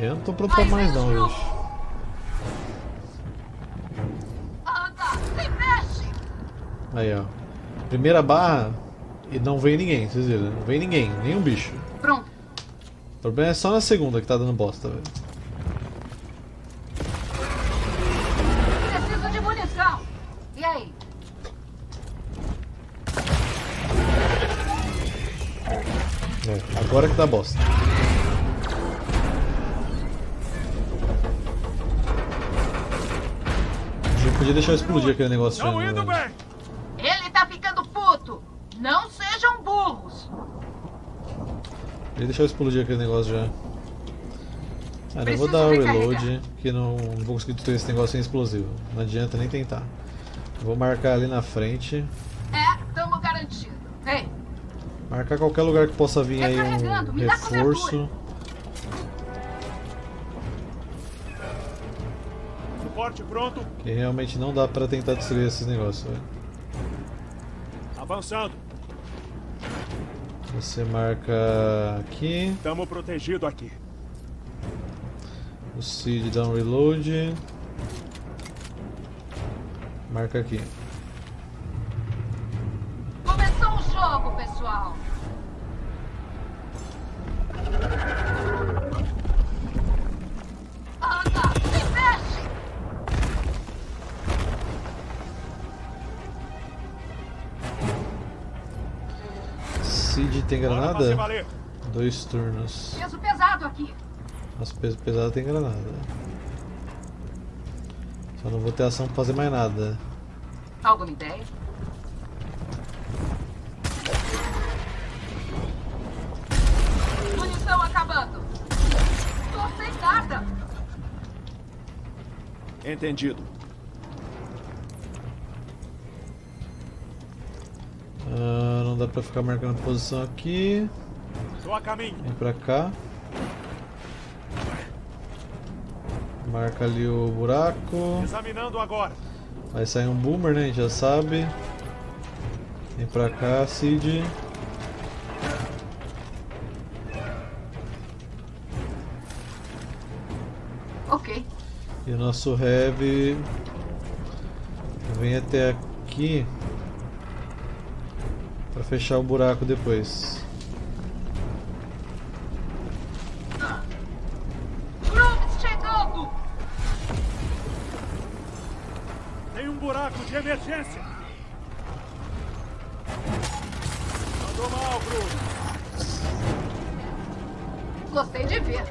Eu não tô pronto pra mais não, gente. Aí, ó. Primeira barra e não vem ninguém, vocês viram? Não vem ninguém, nenhum bicho. Pronto. O problema é só na segunda que tá dando bosta, velho. Preciso de munição. E aí? É, agora que dá bosta. Eu podia deixar eu explodir aquele negócio. Não indo bem. Não sejam burros! Deixa eu explodir aquele negócio já. Cara, eu vou dar o reload, que não vou conseguir destruir esse negócio sem explosivo. Não adianta nem tentar. Vou marcar ali na frente. É, tamo garantido. Vem. Marcar qualquer lugar que possa vir aí um reforço. Suporte pronto. Que realmente não dá pra tentar destruir esses negócios, velho. Avançando. Você marca aqui. Estamos protegidos aqui. O Sid dá um reload. Marca aqui. Começou o jogo, pessoal. Anda, se mexe. Sid tem granada? 2 turnos. Peso pesado aqui. Nossa, peso pesado tem granada. Só não vou ter ação pra fazer mais nada. Alguma ideia? Munição acabando. Tô sem nada. Entendido. Não dá pra ficar marcando posição aqui. Tô a caminho. Vem pra cá. Marca ali o buraco. Examinando agora. Vai sair um boomer, né? A gente já sabe. Vem pra cá, Sid. Ok. E o nosso heavy vem até aqui pra fechar o buraco depois. Emergência! Mandou mal, Bruno! Gostei de ver!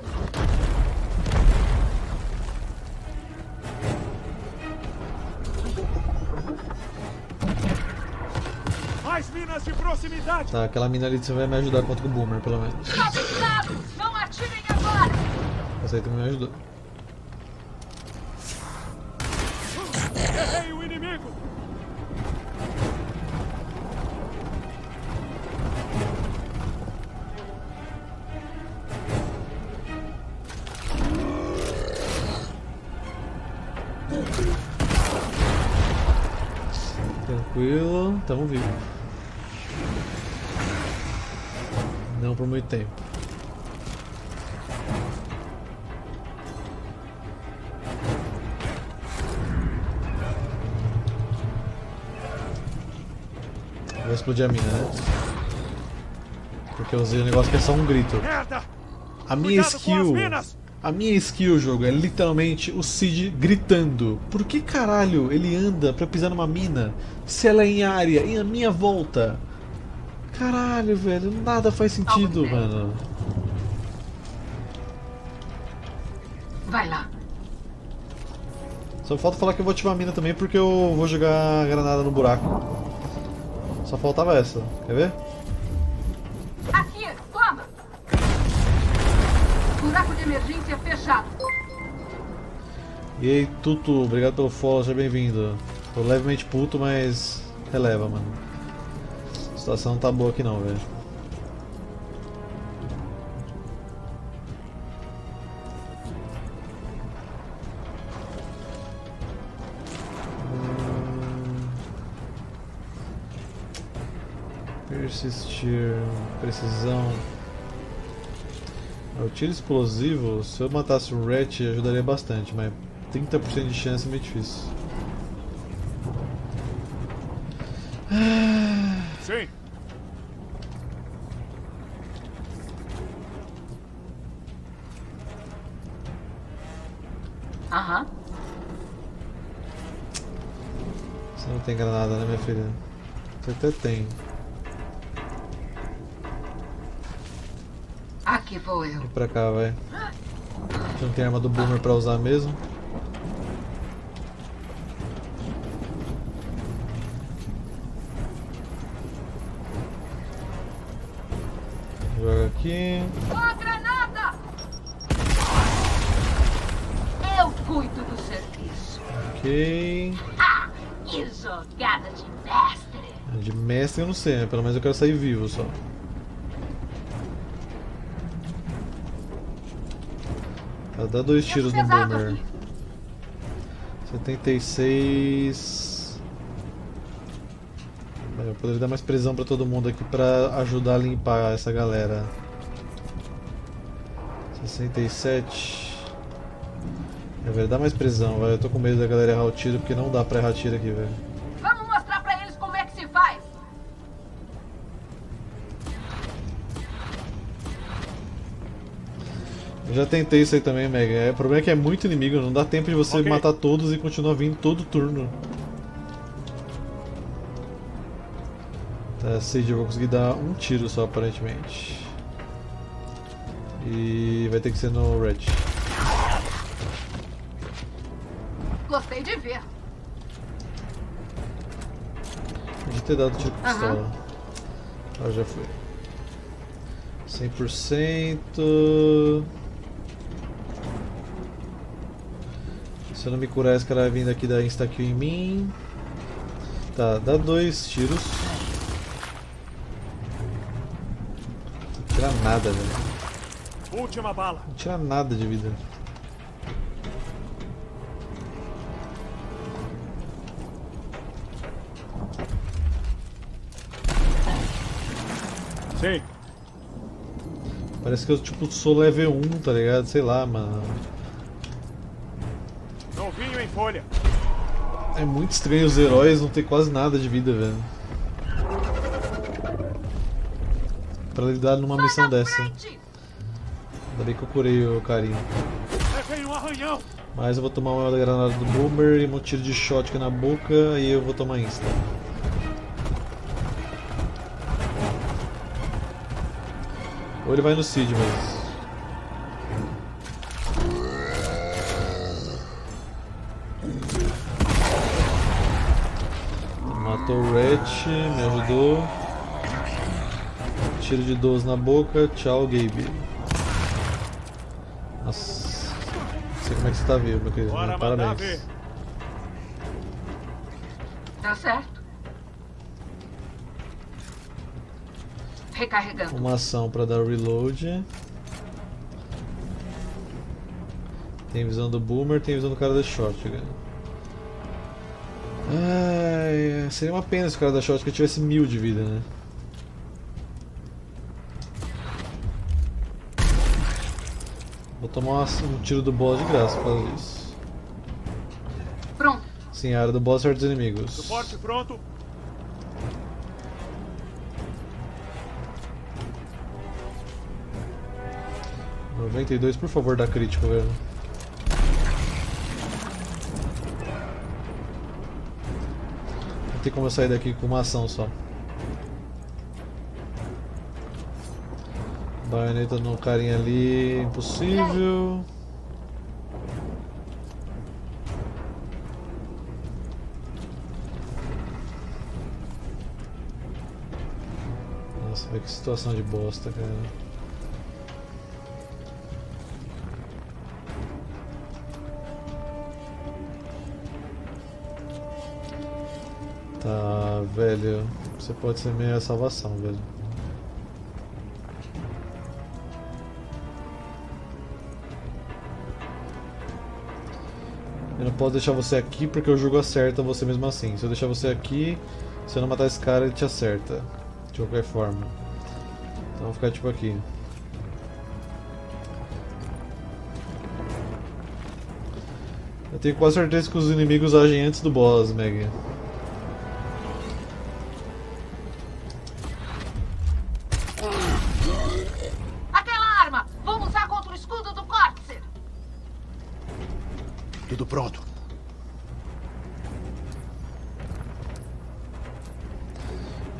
Mais minas de proximidade! Tá, aquela mina ali você vai me ajudar contra o Boomer, pelo menos. Capitado! Não atirem agora! Essa aí também me ajudou. Tranquilo, estamos vivos. Não por muito tempo. Vai explodir a mina, né? Porque eu usei o negócio que é só um grito. A minha skill, jogo, é literalmente o Sid gritando. Por que caralho ele anda pra pisar numa mina se ela é em área, em a minha volta? Caralho, velho, nada faz sentido, mano. Vai lá. Só falta falar que eu vou ativar a mina também porque eu vou jogar a granada no buraco. Só faltava essa, quer ver? Emergência fechada. E aí, Tutu, obrigado pelo follow, seja bem-vindo. Tô levemente puto, mas releva, mano. A situação não tá boa aqui não, velho. Persistir, precisão. O tiro explosivo, se eu matasse um Ratchet ajudaria bastante, mas 30% de chance é meio difícil. Sim. Aham. Você não tem granada, né, minha filha? Você até tem. Aqui vou eu. Vem pra cá, vai. A gente não tem arma do Boomer pra usar mesmo. Joga aqui. Ó, granada! Eu cuido do serviço. Ok. Que jogada de mestre! De mestre eu não sei, né? Pelo menos eu quero sair vivo só. Tá, dá 2 tiros no boomer. 76. Eu poderia dar mais prisão pra todo mundo aqui pra ajudar a limpar essa galera. 67. É verdade, dá mais prisão, velho. Eu tô com medo da galera errar o tiro porque não dá pra errar tiro aqui, velho. Vamos mostrar pra eles como é que se faz! Eu já tentei isso aí também, Mega. É, o problema é que é muito inimigo, não dá tempo de você matar todos e continuar vindo todo turno. Tá, Sid, eu vou conseguir dar um tiro só, aparentemente. E vai ter que ser no Ratchet. Gostei de ver. Podia ter dado tiro com pistola. Ah, já foi. 100%. Se eu não me curar, esse cara vai vindo aqui da insta-kill em mim. Tá, dá 2 tiros. Não tira nada, velho. Última bala. Não tira nada de vida. Sim. Parece que eu tipo sou level 1, tá ligado? Sei lá, mano. Novinho em folha. É muito estranho os heróis não ter quase nada de vida, velho. Pra lidar numa missão dessa. Ainda bem que eu curei o carinha. Mas eu vou tomar uma granada do boomer e um tiro de shotgun na boca e eu vou tomar insta. Ou ele vai no Sid, mas... Matou o Ratchet, me ajudou. Tiro de 12 na boca, tchau Gabe. Nossa, não sei como é que você tá vivo, meu querido. Bora, parabéns. Tá certo. Recarregando. Uma ação para dar reload. Tem visão do boomer, tem visão do cara da shotgun. Ai, seria uma pena se o cara da shotgun tivesse 1000 de vida, né? Vou tomar um tiro do boss de graça por causa disso. Pronto. Sim, a área do boss é dos inimigos. Suporte pronto. - 92, por favor, dá crítico, velho. Não tem como eu sair daqui com uma ação só. Baioneta no carinha ali, impossível. Nossa, que situação de bosta, cara. Tá, velho, você pode ser minha salvação, velho. Eu não posso deixar você aqui porque o jogo acerta você mesmo assim. Se eu deixar você aqui, se eu não matar esse cara, ele te acerta. De qualquer forma. Então eu vou ficar tipo aqui. Eu tenho quase certeza que os inimigos agem antes do boss, Maggie.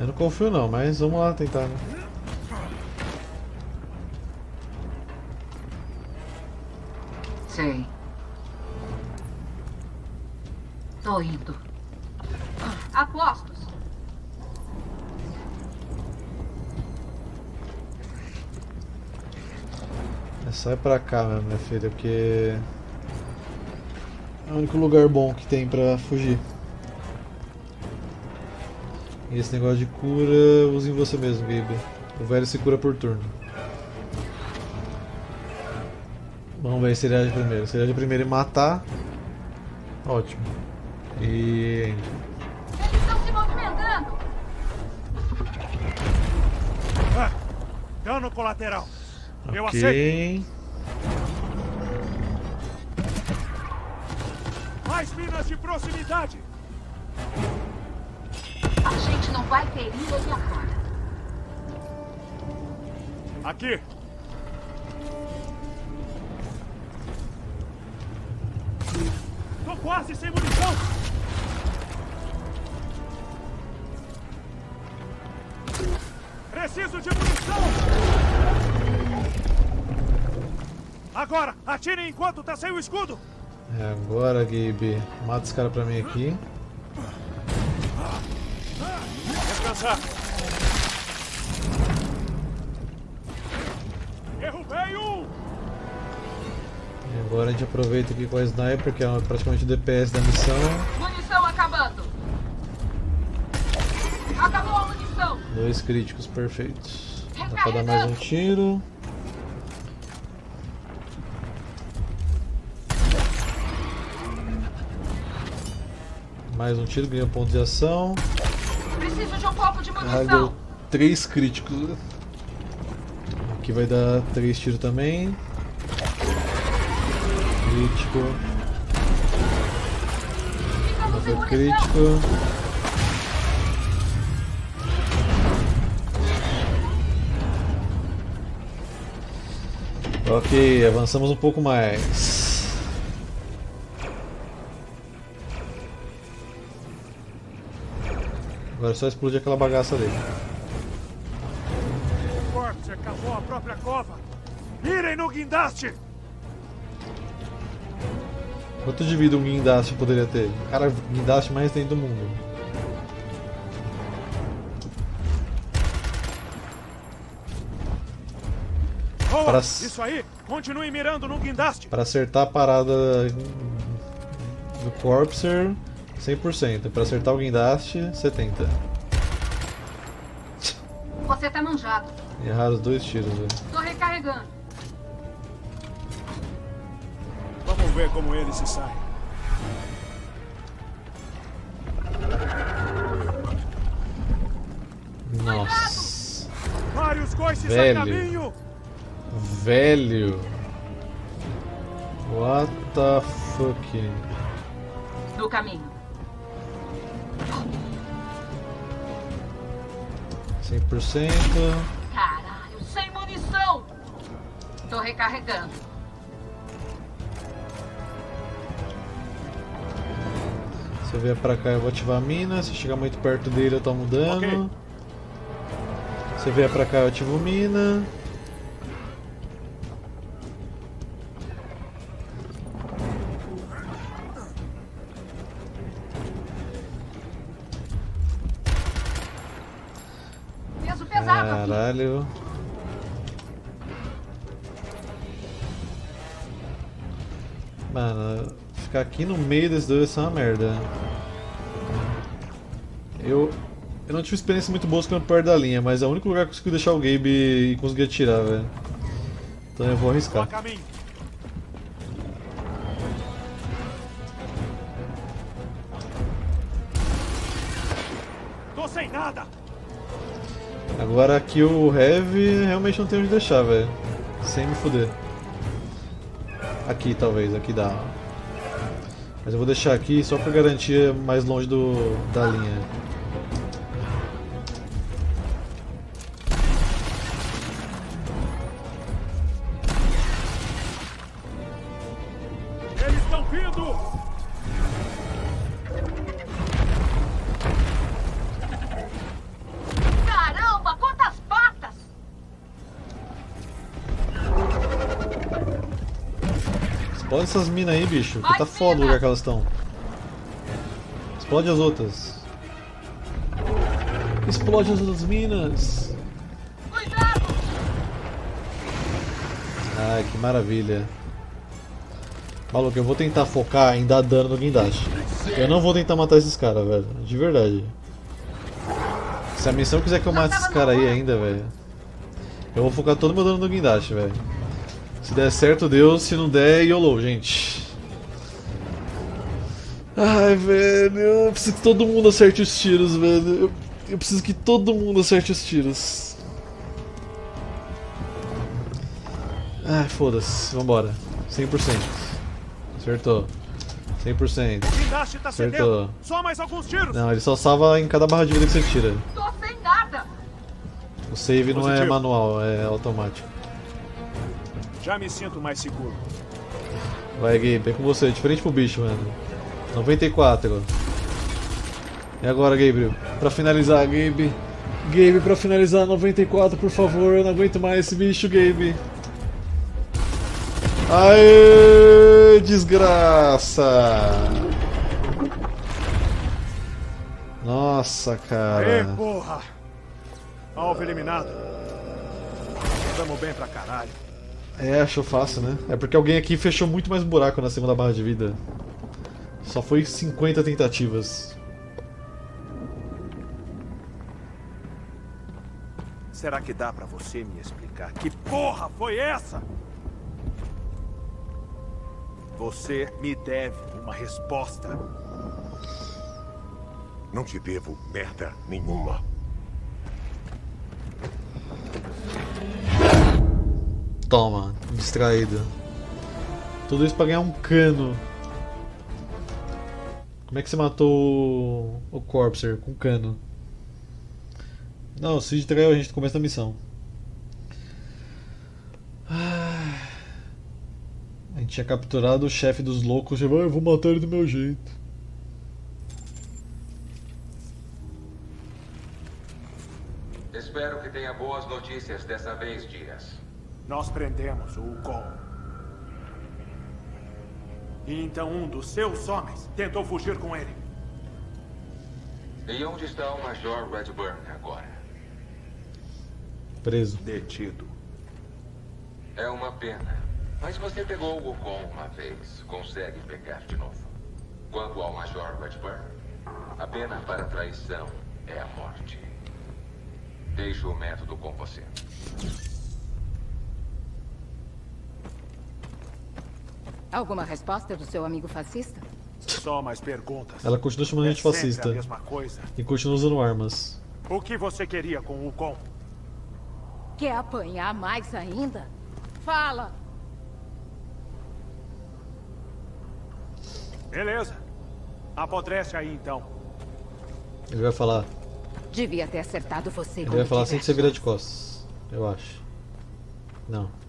Não confio não, mas vamos lá tentar, né? Sei. Tô indo. Apostos. É, sai pra cá, minha filha, porque... é o único lugar bom que tem pra fugir. E esse negócio de cura, use em você mesmo, Gabe. O velho se cura por turno. Vamos ver, seria de primeiro. Seria de primeiro e matar. Ótimo. E... eles estão se movimentando! Ah, dano colateral. Okay. Eu aceito. Mais minas de proximidade. A gente não vai ter índole agora. Aqui. Tô quase sem munição. Preciso de munição. Agora, atire enquanto tá sem o escudo. É agora, Gabe. Mata esse cara pra mim aqui. Descansar. Derrubei um! E agora a gente aproveita aqui com a Sniper, que é praticamente o DPS da missão. Munição acabando! Acabou a munição! 2 críticos perfeitos. Dá pra dar mais um tiro. Mais um tiro, ganha um ponto de ação. Preciso de um copo de munição. Deu 3 críticos. Aqui vai dar 3 tiros também. Crítico. Outro crítico. Ok, avançamos um pouco mais. Agora só explodir aquela bagaça dele. O Corpser cavou a própria cova. Mirem no guindaste! Quanto de vida um guindaste poderia ter? Cara, o guindaste mais tem do mundo. Boa! Pra... isso aí! Continue mirando no guindaste! Para acertar a parada do Corpser... 100%, para acertar o guindaste, 70%. Você tá manjado. Erraram os 2 tiros, velho. Tô recarregando. Vamos ver como ele se sai. Nossa. Vários coices a caminho. Velho. What the fuck? No caminho. 100%. Caralho, sem munição! Tô recarregando. Se eu vier pra cá eu vou ativar a mina, se chegar muito perto dele eu tomo dano. Okay. Se eu vier pra cá eu ativo mina. Caralho. Mano, ficar aqui no meio desses dois é uma merda. Eu não tive experiência muito boa ficando perto da linha, mas é o único lugar que eu consegui deixar o Gabe e conseguir atirar, velho. Então eu vou arriscar. Tô sem nada! Agora aqui o Heavy realmente não tem onde deixar, velho. Sem me fuder. Aqui talvez, aqui dá. Mas eu vou deixar aqui só pra garantir mais longe da linha. Eles estão vindo! Olha essas minas aí, bicho, que tá foda o lugar que elas estão. Explode as outras. Explode as outras minas. Cuidado! Ai, que maravilha. Maluco, eu vou tentar focar em dar dano no guindaste. Eu não vou tentar matar esses caras, velho. De verdade. Se a missão quiser que eu mate esses caras aí ainda, velho, eu vou focar todo meu dano no guindaste, velho. Se der certo, Deus. Se não der, YOLO, gente. Ai, velho, eu preciso que todo mundo acerte os tiros, velho. Eu preciso que todo mundo acerte os tiros. Ai, foda-se, vambora. 100%. Acertou. 100%. Acertou. Só mais alguns tiros. Não, ele só salva em cada barra de vida que você tira. Tô sem nada. O save não é manual, é automático. Já me sinto mais seguro. Vai, Gabe, é com você, de frente pro bicho, mano. 94. E agora, Gabriel? Pra finalizar, Gabe. Gabe, pra finalizar, 94, por favor. Eu não aguento mais esse bicho, Gabe. Aê, desgraça. Nossa, cara. Ei, porra. Alvo eliminado. Estamos bem pra caralho. É, achou fácil, né? É porque alguém aqui fechou muito mais buraco na segunda barra de vida. Só foi 50 tentativas. Será que dá pra você me explicar que porra foi essa? Você me deve uma resposta. Não te devo merda nenhuma. Toma, distraído. Tudo isso pra ganhar um cano. Como é que você matou o Corpser? Com cano. Não, o Sid traiu a gente no começo da missão. A gente tinha capturado o chefe dos loucos. Eu vou matar ele do meu jeito. Espero que tenha boas notícias dessa vez, Dias. Nós prendemos o Ukkon. E então um dos seus homens tentou fugir com ele. E onde está o Major Redburn agora? Preso. Detido. É uma pena. Mas você pegou o Ukkon uma vez. Consegue pegar de novo. Quanto ao Major Redburn, a pena para traição é a morte. Deixo o método com você. Alguma resposta do seu amigo fascista? Só mais perguntas. Ela continua chamando a gente fascista. A mesma coisa. E continua usando armas. O que você queria com o Ukkon? Quer apanhar mais ainda? Fala! Beleza. Apodrece aí então. Ele vai falar. Devia ter acertado você. Ele vai falar assim que você vira de costas. Eu acho. Não.